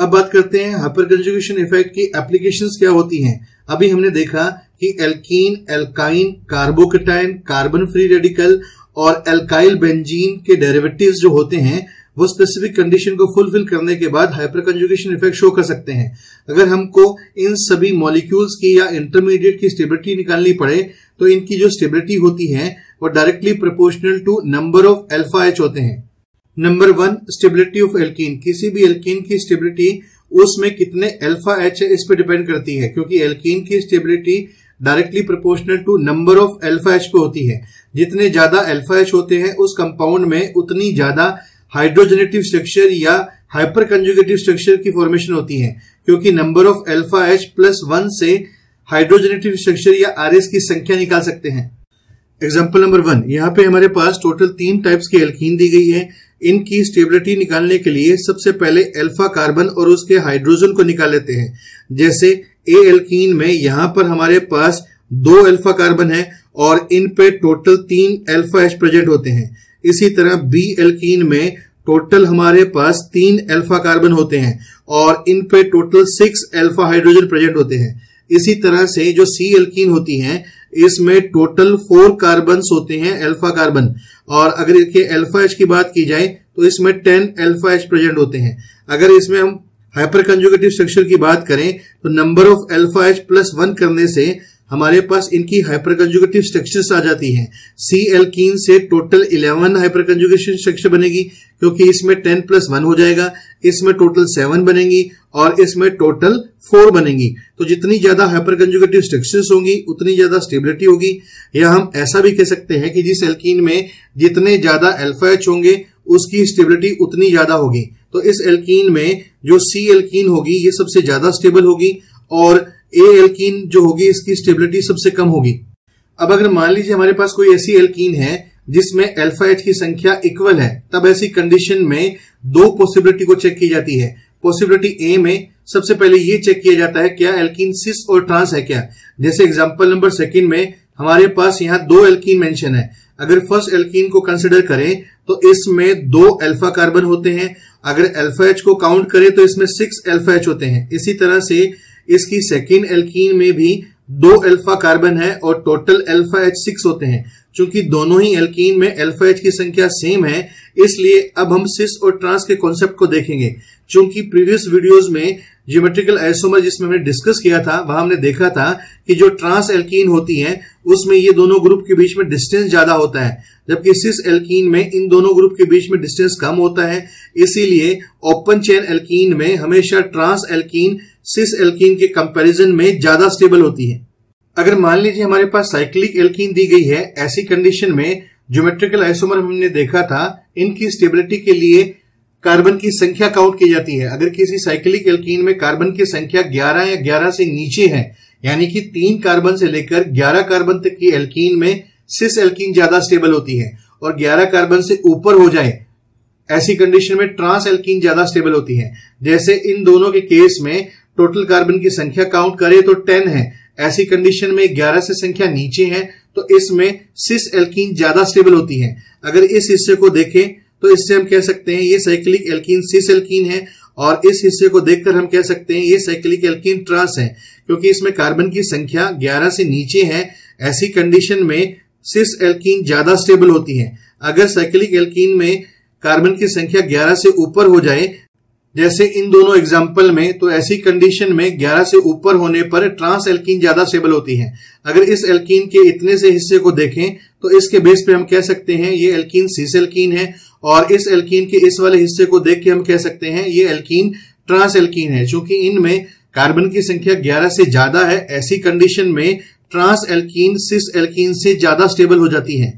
अब बात करते हैं हाइपर कंजुगेशन इफेक्ट की एप्लीकेशंस क्या होती हैं। अभी हमने देखा कि alkene, alkyne, carbocation, carbon free radical और एल्काइल बेंजीन के डेरिवेटिव्स जो होते हैं वो स्पेसिफिक कंडीशन को फुलफिल करने के बाद हाइपर कंजुगेशन इफेक्ट शो कर सकते हैं। अगर हमको इन सभी मॉलिक्यूल्स की या इंटरमीडिएट की स्टेबिलिटी निकालनी पड़े तो इनकी जो स्टेबिलिटी होती है वो directly proportional to number of alpha H होते हैं। Number 1, stability of alkene. किसी भी एल्कीन की स्टेबिलिटी उसमें कितने अल्फा H है इस पर डिपेंड करती है, क्योंकि एल्कीन की stability directly proportional to number of alpha H पे होती है। जितने ज्यादा अल्फा H होते हैं उस कंपाउंड में उतनी ज्यादा हाइड्रोजेनेटिव स्ट्रक्चर या हाइपर कंजुगेटिव स्ट्रक्चर की फॉर्मेशन होती है, क्योंकि number of alpha H plus 1 से हाइड्रोजेनेटिव स्ट्रक्चर या RS की संख्या निकाल सकते हैं। एग्जाम्पल नंबर 1, यहाँ पे हमारे पास टोटल 3 टाइप्स की एल्कीन दी गई है। इनकी स्टेबिलिटी निकालने के लिए सबसे पहले अल्फा कार्बन और उसके हाइड्रोजन को निकाल लेते हैं। जैसे ए एल्कीन में यहाँ पर हमारे पास 2 अल्फा कार्बन है और इन पे टोटल 3 अल्फा H प्रेजेंट होते हैं। इसी तरह बी एल्कीन में टोटल हमारे पास 3 अल्फा कार्बन होते हैं और इन पे टोटल 6 अल्फा हाइड्रोजन प्रेजेंट होते हैं। इसी तरह से जो सी एल्कीन होती है इसमें टोटल 4 कार्बन होते हैं अल्फा कार्बन, और अगर इनके अल्फा H की बात की जाए तो इसमें 10 अल्फा H प्रेजेंट होते हैं। अगर इसमें हम हाइपर कंजुगेटिव स्ट्रक्चर की बात करें तो number of alpha H plus 1 करने से हमारे पास इनकी हाइपर कंजुगेटिव स्ट्रक्चर्स आ जाती हैं। सी एल्कीन से टोटल 11 हाइपर कंजुगेशन स्ट्रक्चर बनेगी, क्योंकि इसमें 10 प्लस 1 हो जाएगा, इसमें टोटल 7 बनेंगी और इसमें टोटल 4 बनेंगी। तो जितनी ज्यादा हाइपर कंजुगेटिव स्ट्रक्चर्स होंगी उतनी ज्यादा स्टेबिलिटी होगी, या हम ऐसा भी कह सकते हैं कि जिस एल्कीन में जितने ज्यादा अल्फा H होंगे उसकी स्टेबिलिटी उतनी ज्यादा होगी। तो इस एल्कीन में जो सी एल्कीन होगी ये सबसे ज्यादा स्टेबल होगी और ए एल्कीन जो होगी इसकी स्टेबिलिटी सबसे कम होगी। अब अगर मान लीजिए हमारे पास कोई ऐसी एल्कीन है जिसमें अल्फा एच की संख्या इक्वल है, तब ऐसी कंडीशन में दो पॉसिबिलिटी को चेक की जाती है। पॉसिबिलिटी ए में सबसे पहले ये चेक किया जाता है क्या एल्कीन सिस और ट्रांस है क्या। जैसे एग्जांपल नंबर सेकंड में हमारे पास यहाँ दो एल्कीन मेंशन है। अगर फर्स्ट एल्कीन को कंसिडर करें तो इसमें दो अल्फा कार्बन होते हैं, अगर अल्फा एच को काउंट करें तो इसमें 6 अल्फा एच होते हैं। इसी तरह से इसकी सेकेंड एल्कीन में भी दो अल्फा कार्बन है और टोटल अल्फा एच 6 होते हैं। चूंकि दोनों ही एल्कीन में अल्फा एच की संख्या सेम है, इसलिए अब हम सिस और ट्रांस के कॉन्सेप्ट को देखेंगे। चूंकि प्रीवियस वीडियोस में ज्योमेट्रिकल आइसोमर जिसमें हमने डिस्कस किया था, वहां हमने देखा था कि जो ट्रांस एल्कीन होती है उसमें ये दोनों ग्रुप के बीच में डिस्टेंस ज्यादा होता है, जबकि सिस एल्कीन में इन दोनों ग्रुप के बीच में डिस्टेंस कम होता है। इसीलिए ओपन चेन एल्कीन में हमेशा ट्रांस एल्कीन सिस एल्कीन के कंपैरिजन में ज्यादा स्टेबल होती है। अगर मान लीजिए हमारे पास साइक्लिक एल्कीन दी गई है, ऐसी कंडीशन में ज्योमेट्रिकल आइसोमर हमने देखा था, इनकी स्टेबिलिटी के लिए कार्बन की संख्या काउंट की जाती है। अगर किसी साइक्लिक एल्कीन में कार्बन की संख्या 11 या 11 से नीचे है, यानी कि 3 कार्बन से लेकर 11 कार्बन तक की एल्कीन में सिस एल्कीन ज्यादा स्टेबल होती है, और 11 कार्बन से ऊपर हो जाए ऐसी कंडीशन में ट्रांस एल्कीन ज्यादा स्टेबल होती है। जैसे इन दोनों के केस में टोटल कार्बन की संख्या काउंट करें तो 10 है, ऐसी कंडीशन में 11 से संख्या नीचे है तो इसमें सिस एल्कीन ज्यादा स्टेबल होती है। अगर इस हिस्से को देखें तो इससे हम कह सकते हैं ये साइक्लिक एल्कीन सिस एल्कीन है, और इस हिस्से को देखकर हम कह सकते हैं ये साइक्लिक एल्कीन ट्रांस है, क्योंकि इसमें कार्बन की संख्या 11 से नीचे है। ऐसी कंडीशन में सिस एल्कीन ज्यादा स्टेबल होती है। अगर साइक्लिक एल्कीन में कार्बन की संख्या 11 से ऊपर हो जाए, जैसे इन दोनों एग्जाम्पल में, तो ऐसी कंडीशन में 11 से ऊपर होने पर ट्रांस एल्कीन ज्यादा स्टेबल होती है। अगर इस एल्कीन के इतने से हिस्से को देखें तो इसके बेस पे हम कह सकते हैं ये एल्कीन सिस एल्कीन है, और इस एल्कीन के इस वाले हिस्से को देख के हम कह सकते हैं ये एल्कीन ट्रांस एल्कीन है। चूंकि इनमें कार्बन की संख्या 11 से ज्यादा है, ऐसी कंडीशन में ट्रांस एल्कीन सिस एल्कीन से ज्यादा स्टेबल हो जाती है।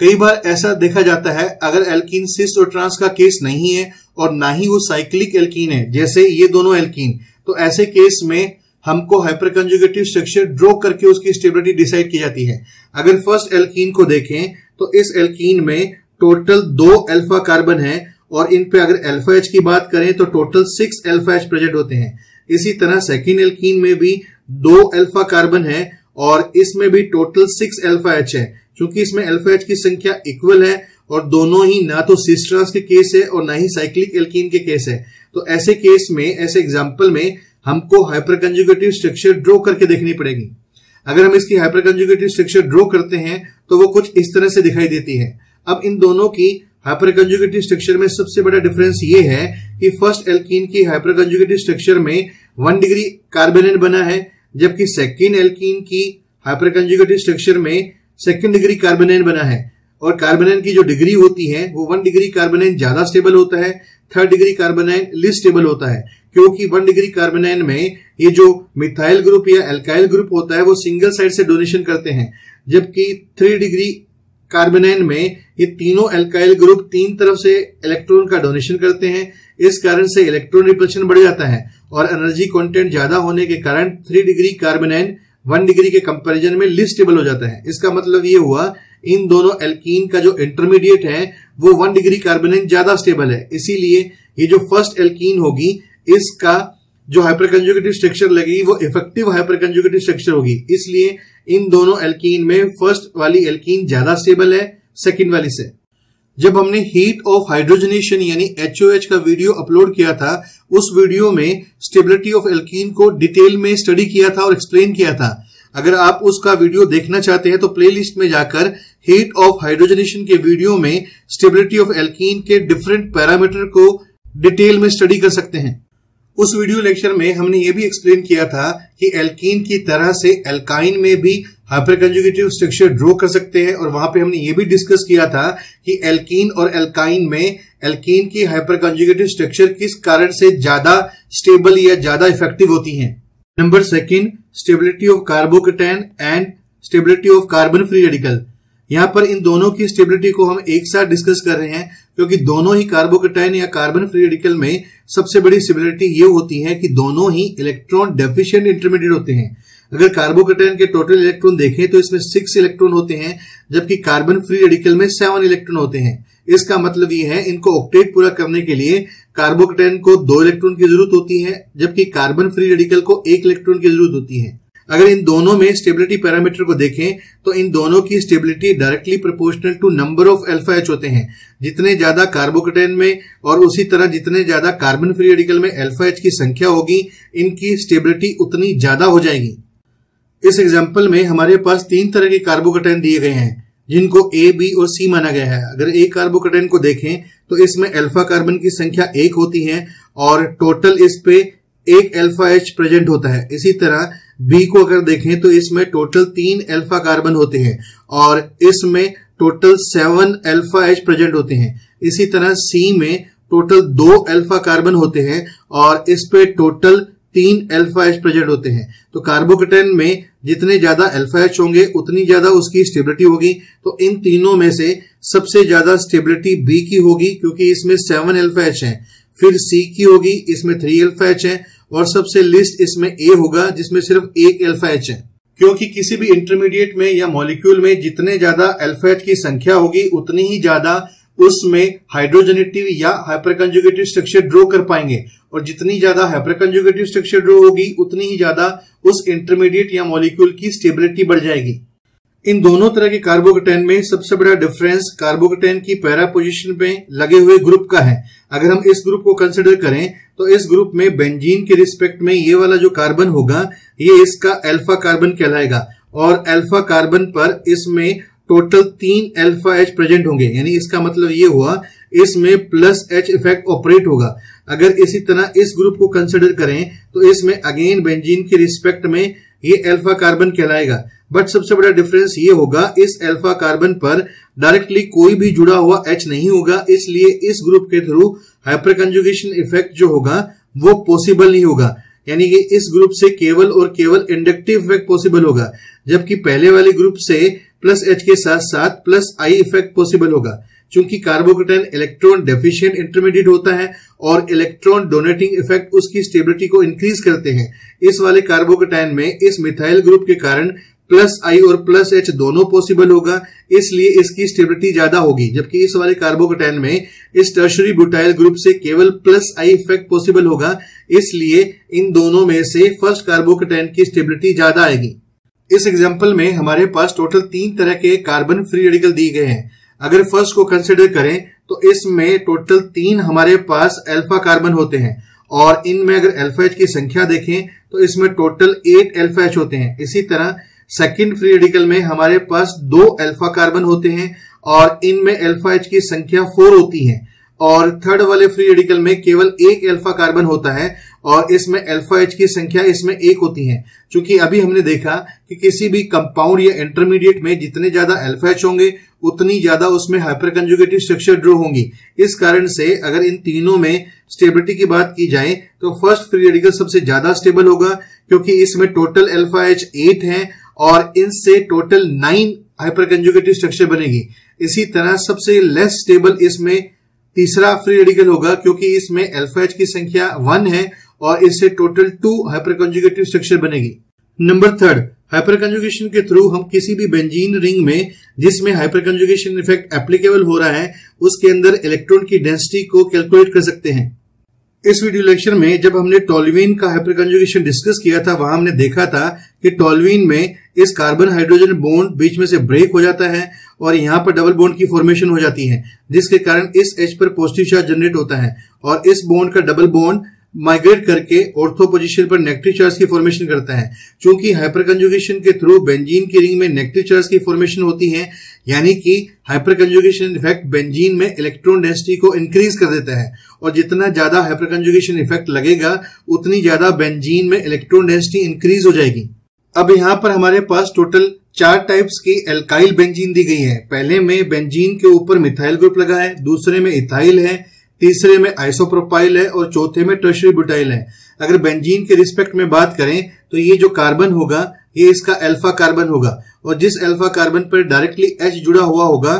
कई बार ऐसा देखा जाता है अगर एल्कीन सिस और ट्रांस का केस नहीं है और ना ही वो साइक्लिक एल्कीन है, जैसे ये दोनों एल्कीन, तो ऐसे केस में हमको हाइपर कंजुगेटिव स्ट्रक्चर ड्रॉ करके उसकी स्टेबिलिटी डिसाइड की जाती है। अगर फर्स्ट एल्कीन को देखें तो इस एल्कीन में टोटल 2 अल्फा कार्बन है, और इन पे अगर अल्फा एच की बात करें तो टोटल 6 अल्फा एच प्रेजेंट होते हैं। इसी तरह सेकेंड एल्कीन में भी 2 अल्फा कार्बन है और इसमें भी टोटल 6 अल्फा एच है। चूंकि इसमें अल्फा एच की संख्या इक्वल है और दोनों ही ना तो सिस ट्रांस के केस है और ना ही साइक्लिक एल्कीन के केस है, तो ऐसे केस में, ऐसे एग्जाम्पल में हमको हाइपर कंजुगेटिव स्ट्रक्चर ड्रॉ करके देखनी पड़ेगी। अगर हम इसकी हाइपर कंजुगेटिव स्ट्रक्चर ड्रॉ करते हैं तो वो कुछ इस तरह से दिखाई देती है। अब इन दोनों की हाइपर कंजुगेटिव स्ट्रक्चर में सबसे बड़ा डिफरेंस ये है कि फर्स्ट एल्कीन की हाइपर कंजुगेटिव स्ट्रक्चर में 1 डिग्री कार्बेनेट बना है, जबकि सेकेंड एल्कीन की हाइपर कंजुगेटिव स्ट्रक्चर में 2nd डिग्री कार्बेनेट बना है, और कार्बेनेट की जो डिग्री होती है वो 1 डिग्री कार्बेनेट ज्यादा स्टेबल होता है, 3rd degree carbonate least stable होता है, क्योंकि 1 डिग्री कार्बेनेट में ये जो मिथाइल ग्रुप या एल्काइल ग्रुप होता है वो सिंगल साइड से डोनेशन करते हैं, जबकि 3 डिग्री कार्बेनेट में ये तीनों एल्काइल ग्रुप 3 तरफ से इलेक्ट्रॉन का डोनेशन करते हैं। इस कारण से इलेक्ट्रॉन रिपल्शन बढ़ जाता है, और एनर्जी कंटेंट ज्यादा होने के कारण 3 डिग्री कार्बेनेट 1 डिग्री के कंपैरिजन में लिस्ट स्टेबल हो जाता है। इसका मतलब ये हुआ इन दोनों एल्कीन का जो इंटरमीडिएट है वो 1 डिग्री कार्बोनेट ज्यादा स्टेबल है। इसीलिए ये जो फर्स्ट एल्कीन होगी इसका जो हाइपर कंजुगेटिव स्ट्रक्चर लगेगी वो इफेक्टिव हाइपर कंजुगेटिव स्ट्रक्चर होगी। इसलिए इन दोनों एल्कीन में फर्स्ट वाली एल्कीन ज्यादा स्टेबल है सेकेंड वाली से। जब हमने हीट ऑफ हाइड्रोजनेशन यानी HOH का वीडियो अपलोड किया था, उस वीडियो में स्टेबिलिटी ऑफ एल्कीन को डिटेल में स्टडी किया था और एक्सप्लेन किया था। अगर आप उसका वीडियो देखना चाहते हैं तो प्लेलिस्ट में जाकर हीट ऑफ हाइड्रोजनेशन के वीडियो में स्टेबिलिटी ऑफ एल्कीन के डिफरेंट पैरामीटर को डिटेल में स्टडी कर सकते हैं। उस वीडियो लेक्चर में हमने ये भी एक्सप्लेन किया था कि एल्कीन की तरह से एल्काइन में भी हाइपर कंजुगेटिव स्ट्रक्चर ड्रॉ कर सकते हैं, और वहां पे हमने ये भी डिस्कस किया था कि एल्कीन और एल्काइन में एल्कीन की हाइपर कंजुगेटिव स्ट्रक्चर किस कारण से ज्यादा स्टेबल या ज्यादा इफेक्टिव होती है। Number second, stability of carbocation and stability of carbon free radical. यहाँ पर इन दोनों की स्टेबिलिटी को हम एक साथ डिस्कस कर रहे हैं, क्योंकि दोनों ही कार्बोकेटाइन या कार्बन फ्री रेडिकल में सबसे बड़ी स्टेबिलिटी ये होती है कि दोनों ही इलेक्ट्रॉन डेफिशिएंट इंटरमीडिएट होते हैं। अगर कार्बोकैटायन के टोटल इलेक्ट्रॉन देखें तो इसमें 6 इलेक्ट्रॉन होते हैं, जबकि कार्बन फ्री रेडिकल में 7 इलेक्ट्रॉन होते हैं। इसका मतलब ये है इनको ऑक्टेट पूरा करने के लिए कार्बोकैटायन को 2 इलेक्ट्रॉन की जरूरत होती है, जबकि कार्बन फ्री रेडिकल को 1 इलेक्ट्रॉन की जरूरत होती है। अगर इन दोनों में स्टेबिलिटी पैरामीटर को देखें तो इन दोनों की stability directly proportional to number of alpha H होते हैं। जितने ज्यादा कार्बोकैटायन में और उसी तरह जितने ज्यादा कार्बन फ्री रेडिकल में अल्फा एच की संख्या होगी, इनकी स्टेबिलिटी उतनी ज्यादा हो जाएगी। इस एग्जाम्पल में हमारे पास 3 तरह के कार्बोकैटायन दिए गए हैं, जिनको ए, बी और सी माना गया है। अगर ए कार्बोकैटायन को देखें तो इसमें अल्फा कार्बन की संख्या 1 होती है और टोटल इस पे 1 अल्फा एच प्रेजेंट होता है। इसी तरह बी को अगर देखें तो इसमें टोटल 3 अल्फा कार्बन होते हैं और इसमें टोटल 7 अल्फा एच प्रेजेंट होते हैं। इसी तरह सी में टोटल 2 अल्फा कार्बन होते हैं और इस पे टोटल 3 अल्फा एच प्रेजेंट होते हैं। तो कार्बोकैटायन में जितने ज्यादा अल्फा एच होंगे उतनी ज्यादा उसकी स्टेबिलिटी होगी। तो इन तीनों में से सबसे ज्यादा स्टेबिलिटी बी की होगी क्योंकि इसमें 7 अल्फा एच है, फिर सी की होगी, इसमें 3 अल्फा एच है, और सबसे लिस्ट इसमें ए होगा जिसमें सिर्फ 1 अल्फा एच है। क्योंकि किसी भी इंटरमीडिएट में या मॉलिक्यूल में जितने ज्यादा अल्फा एच की संख्या होगी उतनी ही ज्यादा उसमें हाइड्रोजेनेटिव या हाइपरकंजुगेटिव स्ट्रक्चर ड्रॉ कर पाएंगे, और जितनी ज्यादा हाइपरकंजुगेटिव स्ट्रक्चर ड्रॉ होगी उतनी ही ज्यादा उस इंटरमीडिएट या मॉलिक्यूल की स्टेबिलिटी बढ़ जाएगी। इन दोनों तरह के कार्बोकैटायन में सबसे बड़ा डिफरेंस कार्बोकैटायन की पैरा पोजीशन में लगे हुए ग्रुप का है। अगर हम इस ग्रुप को कंसिडर करें तो इस ग्रुप में बेंजीन के रिस्पेक्ट में ये वाला जो कार्बन होगा ये इसका अल्फा कार्बन कहलाएगा, और अल्फा कार्बन पर इसमें टोटल 3 अल्फा एच प्रेजेंट होंगे। यानी इसका मतलब ये हुआ इसमें प्लस एच इफेक्ट ऑपरेट होगा। अगर इसी तरह इस ग्रुप को कंसिडर करें तो इसमें अगेन बेंजीन के रिस्पेक्ट में ये अल्फा कार्बन कहलाएगा, बट सबसे बड़ा डिफरेंस ये होगा इस अल्फा कार्बन पर डायरेक्टली कोई भी जुड़ा हुआ H नहीं होगा, इसलिए इस ग्रुप के थ्रू हाइपर कंजुगेशन इफेक्ट जो होगा वो पॉसिबल नहीं होगा। यानी कि इस ग्रुप से केवल और केवल इंडक्टिव इफेक्ट पॉसिबल होगा, जबकि पहले वाले ग्रुप से प्लस H के साथ साथ प्लस I इफेक्ट पॉसिबल होगा। चूंकि कार्बोकैटायन इलेक्ट्रॉन डेफिशिएंट इंटरमीडिएट होता है और इलेक्ट्रॉन डोनेटिंग इफेक्ट उसकी स्टेबिलिटी को इंक्रीज करते हैं, इस वाले कार्बोकैटायन में इस मिथाइल ग्रुप के कारण प्लस I और प्लस H दोनों पॉसिबल होगा, इसलिए इसकी स्टेबिलिटी ज्यादा होगी। जबकि इस वाले कार्बोकैटायन में इस टर्शरी ब्यूटाइल ग्रुप से केवल प्लस I इफेक्ट पॉसिबल होगा, इसलिए इन दोनों में से फर्स्ट कार्बोकैटायन की स्टेबिलिटी ज्यादा आएगी। इस एग्जाम्पल में हमारे पास टोटल 3 तरह के कार्बन फ्री रेडिकल दिए गए हैं। अगर फर्स्ट को कंसिडर करें तो इसमें टोटल 3 हमारे पास अल्फा कार्बन होते हैं, और इनमें अगर अल्फा एच की संख्या देखें तो इसमें टोटल 8 अल्फा एच होते हैं। इसी तरह सेकंड फ्री रेडिकल में हमारे पास 2 अल्फा कार्बन होते हैं और इनमें अल्फा एच की संख्या 4 होती है, और थर्ड वाले फ्री रेडिकल में केवल 1 अल्फा कार्बन होता है और इसमें अल्फा एच की संख्या इसमें 1 होती है। क्योंकि अभी हमने देखा कि किसी भी कंपाउंड या इंटरमीडिएट में जितने ज्यादा अल्फा एच होंगे उतनी ज्यादा उसमें हाइपर कंजुगेटिव स्ट्रक्चर ड्रॉ होंगी। इस कारण से अगर इन तीनों में स्टेबिलिटी की बात की जाए तो फर्स्ट फ्री रेडिकल सबसे ज्यादा स्टेबल होगा क्योंकि इसमें टोटल अल्फा एच 8 है और इनसे टोटल 9 हाइपर कंजुगेटिव स्ट्रक्चर बनेगी। इसी तरह सबसे लेस स्टेबल इसमें तीसरा फ्री रेडिकल होगा क्योंकि इसमें अल्फा एच की संख्या 1 है और इससे टोटल 2 हाइपर कंजुगेटिव स्ट्रक्चर बनेगी। नंबर थर्ड, हाइपर कंजुगेशन के थ्रू हम किसी भी बेंजीन रिंग में जिसमें हाइपर कंजुगेशन इफेक्ट एप्लीकेबल हो रहा है उसके अंदर इलेक्ट्रॉन की डेंसिटी को कैलकुलेट कर सकते हैं। इस वीडियो लेक्चर में जब हमने टोल्यूइन का हाइपर कंजुगेशन डिस्कस किया था वहां हमने देखा था कि टोल्यूइन में इस कार्बन हाइड्रोजन बॉन्ड बीच में से ब्रेक हो जाता है और यहाँ पर डबल बॉन्ड की फॉर्मेशन हो जाती है, जिसके कारण इस एच पर पॉजिटिव चार्ज जनरेट होता है और इस बॉन्ड का डबल बॉन्ड माइग्रेट करके ऑर्थो पोजीशन पर नेगेटिव चार्ज की फॉर्मेशन करता है। चूंकि हाइपर कंजुगेशन के थ्रू बेंजीन की रिंग में नेगेटिव चार्ज की फॉर्मेशन होती है, यानी कि हाइपर कंजुगेशन इफेक्ट बेंजीन में इलेक्ट्रॉन डेंसिटी को इंक्रीज कर देता है, और जितना ज्यादा हाइपर कंजुगेशन इफेक्ट लगेगा उतनी ज्यादा बेंजीन में इलेक्ट्रॉन डेंसिटी इंक्रीज हो जाएगी। अब यहाँ पर हमारे पास टोटल 4 टाइप्स की एल्काइल बेंजीन दी गई है। पहले में बेंजीन के ऊपर मिथाइल ग्रुप लगा है, दूसरे में इथाइल है, तीसरे में आइसोप्रोपाइल है और चौथे में टर्शरी ब्यूटाइल है। अगर बेंजीन के रिस्पेक्ट में बात करें तो ये जो कार्बन होगा ये इसका अल्फा कार्बन होगा, और जिस अल्फा कार्बन पर डायरेक्टली H जुड़ा हुआ होगा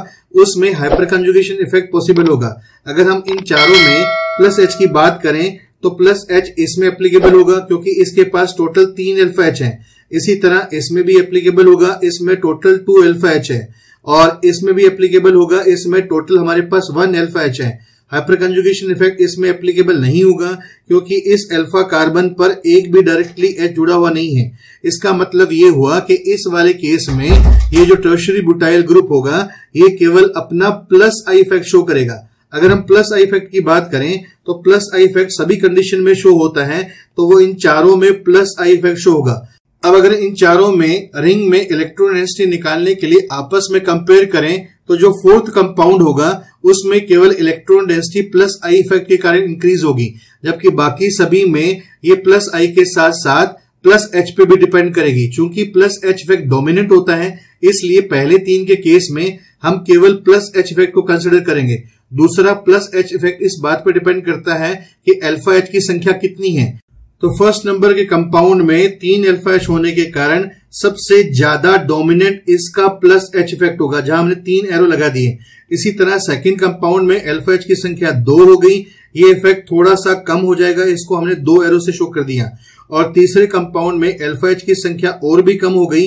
उसमें हाइपर कंजुगेशन इफेक्ट पॉसिबल होगा। अगर हम इन चारों में प्लस H की बात करें तो प्लस H इसमें एप्लीकेबल होगा क्योंकि इसके पास टोटल 3 अल्फा H है। इसी तरह इसमें भी एप्लीकेबल होगा, इसमें टोटल 2 अल्फा एच है, और इसमें भी एप्लीकेबल होगा, इसमें टोटल हमारे पास 1 अल्फा एच है। हाइपर कंजुगेशन इफेक्ट इसमें एप्लीकेबल नहीं होगा क्योंकि इस अल्फा कार्बन पर एक भी डायरेक्टली एच जुड़ा हुआ नहीं है। इसका मतलब ये हुआ कि इस वाले केस में ये जो टर्शरी ब्यूटाइल ग्रुप होगा ये केवल अपना प्लस आई इफेक्ट शो करेगा। अगर हम प्लस आई इफेक्ट की बात करें तो प्लस आई इफेक्ट सभी कंडीशन में शो होता है, तो वो इन चारों में प्लस आई इफेक्ट शो होगा। अब अगर इन चारों में रिंग में इलेक्ट्रॉन डेंसिटी निकालने के लिए आपस में कंपेयर करें तो जो फोर्थ कंपाउंड होगा उसमें केवल electron density plus I effect के कारण इंक्रीज होगी, जबकि बाकी सभी में ये प्लस आई के साथ साथ प्लस एच पे भी डिपेंड करेगी। चूंकि प्लस एच इफेक्ट डोमिनेंट होता है इसलिए पहले 3 के केस में हम केवल प्लस एच इफेक्ट को कंसिडर करेंगे। दूसरा प्लस एच इफेक्ट इस बात पर डिपेंड करता है कि अल्फा एच की संख्या कितनी है। तो फर्स्ट नंबर के कंपाउंड में 3 अल्फा एच होने के कारण सबसे ज्यादा डोमिनेंट इसका प्लस एच इफेक्ट होगा, जहां हमने 3 एरो लगा दिए। इसी तरह सेकंड कंपाउंड में अल्फा एच की संख्या 2 हो गई, ये इफेक्ट थोड़ा सा कम हो जाएगा, इसको हमने 2 एरो से शो कर दिया। और तीसरे कंपाउंड में अल्फा एच की संख्या और भी कम हो गई,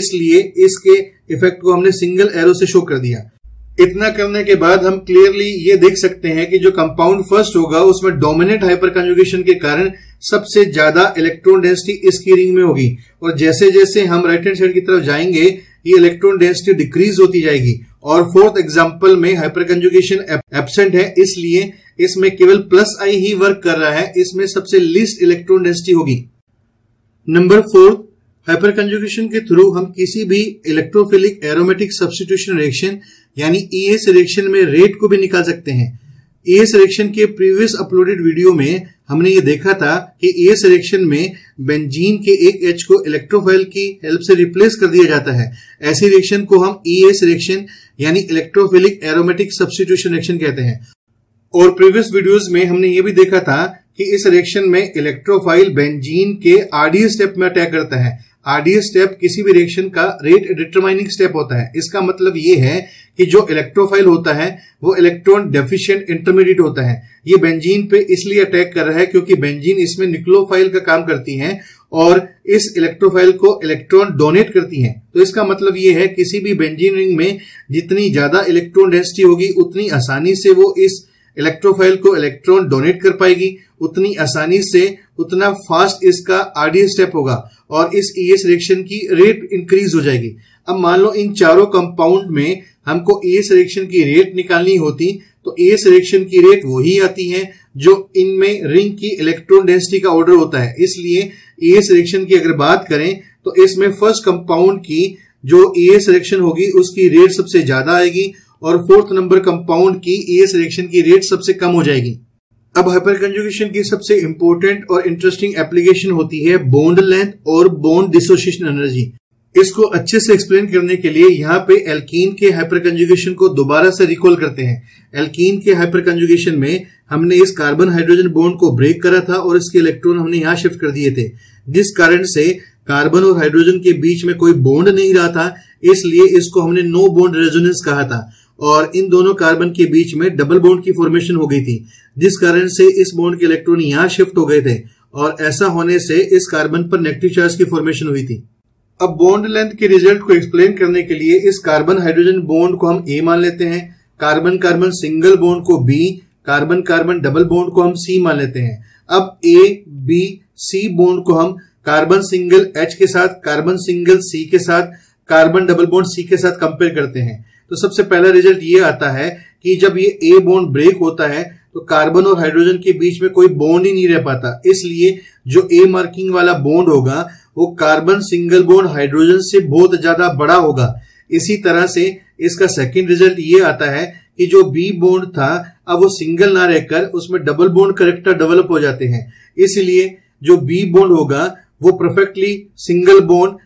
इसलिए इसके इफेक्ट को हमने सिंगल एरो से शो कर दिया। इतना करने के बाद हम क्लियरली ये देख सकते हैं कि जो कंपाउंड फर्स्ट होगा उसमें डोमिनेंट हाइपर कंजुगेशन के कारण सबसे ज्यादा इलेक्ट्रॉन डेंसिटी इसकी रिंग में होगी, और जैसे जैसे हम राइट हैंड साइड की तरफ जाएंगे ये इलेक्ट्रॉन डेंसिटी डिक्रीज होती जाएगी। और फोर्थ एग्जांपल में हाइपर कंजुगेशन एब्सेंट है इसलिए इसमें केवल प्लस आई ही वर्क कर रहा है, इसमें सबसे लीस्ट इलेक्ट्रॉन डेंसिटी होगी। नंबर 4, हाइपर कंजुगेशन के थ्रू हम किसी भी इलेक्ट्रोफिलिक एरोमेटिक सब्स्टिट्यूशन रिएक्शन यानी ईएस रिएक्शन में रेट को भी निकाल सकते हैं। ईएस रिएक्शन के प्रीवियस अपलोडेड वीडियो में हमने ये देखा था कि ईएस रिएक्शन में बेंजीन के एक एच को इलेक्ट्रोफाइल की हेल्प से रिप्लेस कर दिया जाता है। ऐसी रिएक्शन को हम ईएस रिएक्शन यानी इलेक्ट्रोफिलिक एरोमेटिक सब्स्टिट्यूशन रिएक्शन कहते हैं। और प्रीवियस वीडियोस में हमने ये भी देखा था कि इस रिएक्शन में इलेक्ट्रोफाइल बेंजीन के आरडीए स्टेप में अटैक करता है। आरडीए स्टेप किसी भी रिएक्शन का रेट डिटरमाइनिंग स्टेप होता है। इसका मतलब ये है कि जो इलेक्ट्रोफाइल होता है वो इलेक्ट्रॉन डेफिशिएंट इंटरमीडिएट होता है। ये बेंजीन पे इसलिए अटैक कर रहा है क्योंकि बेंजीन इसमें निक्लोफाइल का काम करती है और इस इलेक्ट्रोफाइल को इलेक्ट्रॉन डोनेट करती है। तो इसका मतलब ये है किसी भी बेंजीन रिंग में जितनी ज्यादा इलेक्ट्रॉन डेंसिटी होगी उतनी आसानी से वो इस इलेक्ट्रोफाइल को इलेक्ट्रॉन डोनेट कर पाएगी, उतनी आसानी से उतना फास्ट इसका आरडीए स्टेप होगा और इस ईएस रिएक्शन की रेट इंक्रीज हो जाएगी। अब मान लो इन चारों कंपाउंड में हमको ईएस रिएक्शन की रेट निकालनी होती तो ईएस रिएक्शन की रेट वही आती है जो इनमें रिंग की इलेक्ट्रॉन डेंसिटी का ऑर्डर होता है। इसलिए ईएस रिएक्शन की अगर बात करें तो इसमें फर्स्ट कंपाउंड की जो ईएस रिएक्शन होगी उसकी रेट सबसे ज्यादा आएगी और फोर्थ नंबर कंपाउंड की ईएस रिएक्शन की रेट सबसे कम हो जाएगी। अब हाइपर कंजुगेशन की सबसे इंपॉर्टेंट और इंटरेस्टिंग एप्लीकेशन होती है बॉन्ड लेंथ और बॉन्ड डिसोसिएशन एनर्जी। इसको अच्छे से एक्सप्लेन करने के लिए यहाँ पे एल्कीन के हाइपर कंजुगेशन को दोबारा से रिकॉल करते हैं। एल्कीन के हाइपर कंजुगेशन में हमने इस कार्बन हाइड्रोजन बॉन्ड को ब्रेक करा था और इसके इलेक्ट्रॉन हमने यहाँ शिफ्ट कर दिए थे, जिस कारण से कार्बन और हाइड्रोजन के बीच में कोई बॉन्ड नहीं रहा था, इसलिए इसको हमने नो बॉन्ड रेजोनेंस कहा था। और इन दोनों कार्बन के बीच में डबल बॉन्ड की फॉर्मेशन हो गई थी, जिस कारण से इस बॉन्ड के इलेक्ट्रॉन यहाँ शिफ्ट हो गए थे और ऐसा होने से इस कार्बन पर नेगेटिव चार्ज की फॉर्मेशन हुई थी। अब बॉन्ड लेंथ के रिजल्ट को एक्सप्लेन करने के लिए इस कार्बन हाइड्रोजन बॉन्ड को हम ए मान लेते हैं, कार्बन कार्बन सिंगल बॉन्ड को B, carbon carbon double bond को हम सी मान लेते हैं। अब ए बी सी बॉन्ड को हम कार्बन सिंगल एच के साथ, कार्बन सिंगल सी के साथ, कार्बन डबल बॉन्ड सी के साथ कंपेयर करते हैं। तो सबसे पहला रिजल्ट ये आता है कि जब ये ए बॉन्ड ब्रेक होता है तो कार्बन और हाइड्रोजन के बीच में कोई बॉन्ड ही नहीं रह पाता, इसलिए जो ए मार्किंग वाला बॉन्ड होगा वो कार्बन सिंगल बॉन्ड हाइड्रोजन से बहुत ज्यादा बड़ा होगा। इसी तरह से इसका सेकंड रिजल्ट ये आता है कि जो बी बॉन्ड था अब वो सिंगल ना रहकर उसमें डबल बॉन्ड करेक्टर डेवलप हो जाते हैं, इसलिए जो बी बॉन्ड होगा वो परफेक्टली सिंगल बॉन्ड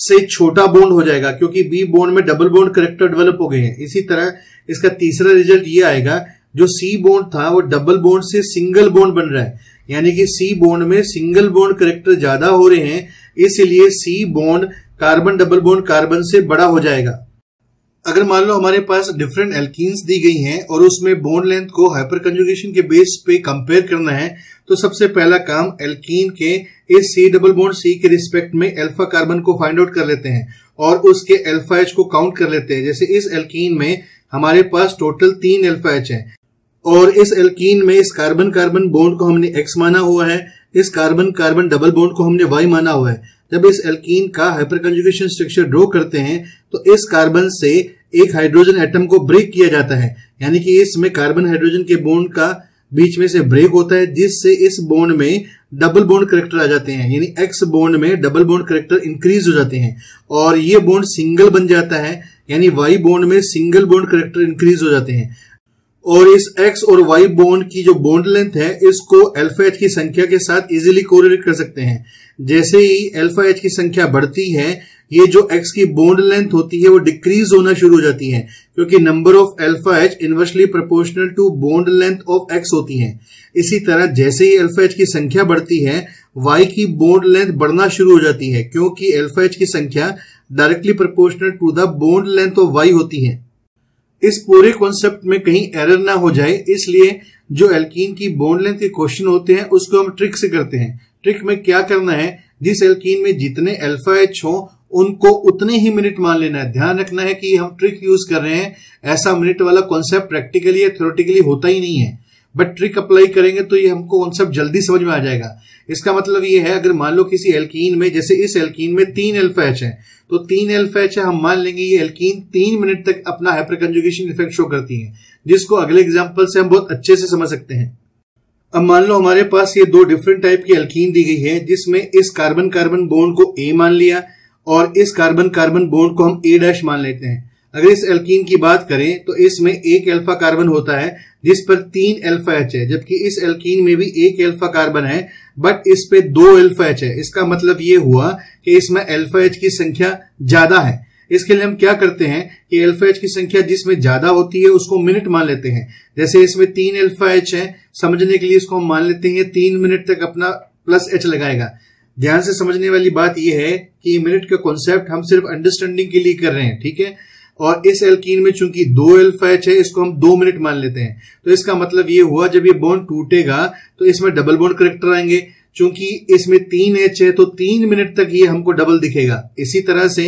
से छोटा बॉन्ड हो जाएगा क्योंकि बी बॉन्ड में डबल बॉन्ड करेक्टर डेवलप हो गए हैं। इसी तरह इसका तीसरा रिजल्ट ये आएगा जो सी बॉन्ड था वो डबल बॉन्ड से सिंगल बॉन्ड बन रहा है, यानी कि सी बॉन्ड में सिंगल बॉन्ड करेक्टर ज्यादा हो रहे हैं, इसलिए C bond carbon double bond carbon से बड़ा हो जाएगा। अगर मान लो हमारे पास डिफरेंट एल्कीन्स दी गई हैं और उसमें बॉन्ड लेंथ को हाइपर कंजुगेशन के बेस पे कंपेयर करना है तो तो सबसे पहला काम एल्कीन के इस सी डबल बॉन्ड सी के रिस्पेक्ट में अल्फा कार्बन को फाइंड आउट कर लेते हैं और उसके अल्फा एच को काउंट कर लेते हैं। जैसे इस एल्कीन में हमारे पास टोटल 3 अल्फा एच है और इस एल्कीन में इस कार्बन कार्बन बॉन्ड को हमने एक्स माना हुआ है, इस कार्बन कार्बन डबल बॉन्ड को हमने वाई माना हुआ है। जब इस एल्कीन का हाइपर कंजुगेशन स्ट्रक्चर ड्रॉ करते हैं तो इस कार्बन से एक हाइड्रोजन एटम को ब्रेक किया जाता है, यानी कि इसमें कार्बन हाइड्रोजन के बॉन्ड का बीच में से ब्रेक होता है, जिससे इस बॉन्ड में डबल बॉन्ड करेक्टर आ जाते हैं, यानी एक्स बॉन्ड में डबल बॉन्ड करेक्टर इंक्रीज हो जाते हैं और ये बॉन्ड सिंगल बन जाता है, यानी वाई बॉन्ड में सिंगल बॉन्ड करेक्टर इंक्रीज हो जाते हैं। और इस एक्स और वाई बॉन्ड की जो बॉन्ड लेंथ है इसको अल्फा एच की संख्या के साथ इजीली कोरिलेट कर सकते हैं। जैसे ही अल्फा एच की संख्या बढ़ती है ये जो एक्स की बॉन्ड लेंथ होती है वो डिक्रीज होना शुरू हो जाती है, क्योंकि number of alpha H inversely proportional to bond length of X होती है। इसी तरह जैसे ही अल्फा एच की संख्या बढ़ती है वाई की बॉन्ड लेंथ बढ़ना शुरू हो जाती है, क्योंकि अल्फा एच की संख्या directly proportional to the bond length of Y होती है। इस पूरे कॉन्सेप्ट में कहीं एरर ना हो जाए इसलिए जो एल्कीन की बॉन्ड लेंथ के क्वेश्चन होते हैं उसको हम ट्रिक से करते हैं। ट्रिक में क्या करना है, जिस एल्कीन में जितने अल्फा एच हो उनको उतने ही मिनट मान लेना है। ध्यान रखना है कि हम ट्रिक यूज कर रहे हैं, ऐसा मिनट वाला कॉन्सेप्ट प्रैक्टिकली या थ्योरेटिकली होता ही नहीं है, बट ट्रिक अप्लाई करेंगे तो ये हमको कॉन्सेप्ट जल्दी समझ में आ जाएगा। इसका मतलब ये है, अगर मान लो किसी एल्कीन में, जैसे इस एल्कीन में 3 अल्फा एच है तो 3 अल्फा एच है, हम मान लेंगे ये एल्कीन 3 मिनट तक अपना हाइपर कंजुगेशन इफेक्ट शो करती है, जिसको अगले एग्जांपल से हम बहुत अच्छे से समझ सकते हैं। अब मान लो हमारे पास ये 2 डिफरेंट टाइप की एल्कीन दी गई है, जिसमें इस कार्बन कार्बन बॉन्ड को ए मान लिया और इस कार्बन कार्बन बॉन्ड को हम ए डैश मान लेते हैं। अगर इस एल्कीन की बात करें तो इसमें एक अल्फा कार्बन होता है जिस पर 3 अल्फा एच है, जबकि इस एल्कीन में भी एक अल्फा कार्बन है बट इस पे 2 अल्फा एच है। इसका मतलब ये हुआ कि इसमें अल्फा एच की संख्या ज्यादा है। इसके लिए हम क्या करते हैं कि अल्फा एच की संख्या जिसमें ज्यादा होती है उसको मिनट मान लेते हैं। जैसे इसमें 3 अल्फा एच है, समझने के लिए इसको हम मान लेते हैं 3 मिनट तक अपना प्लस एच लगाएगा। ध्यान से समझने वाली बात यह है कि मिनट का कॉन्सेप्ट हम सिर्फ अंडरस्टैंडिंग के लिए कर रहे हैं, ठीक है। और इस एल्कीन में चूंकि 2 अल्फा एच है इसको हम 2 मिनट मान लेते हैं, तो इसका मतलब ये हुआ जब ये बॉन्ड टूटेगा तो इसमें डबल बॉन्ड करेक्टर आएंगे। चूंकि इसमें 3 एच है तो 3 मिनट तक ये हमको डबल दिखेगा। इसी तरह से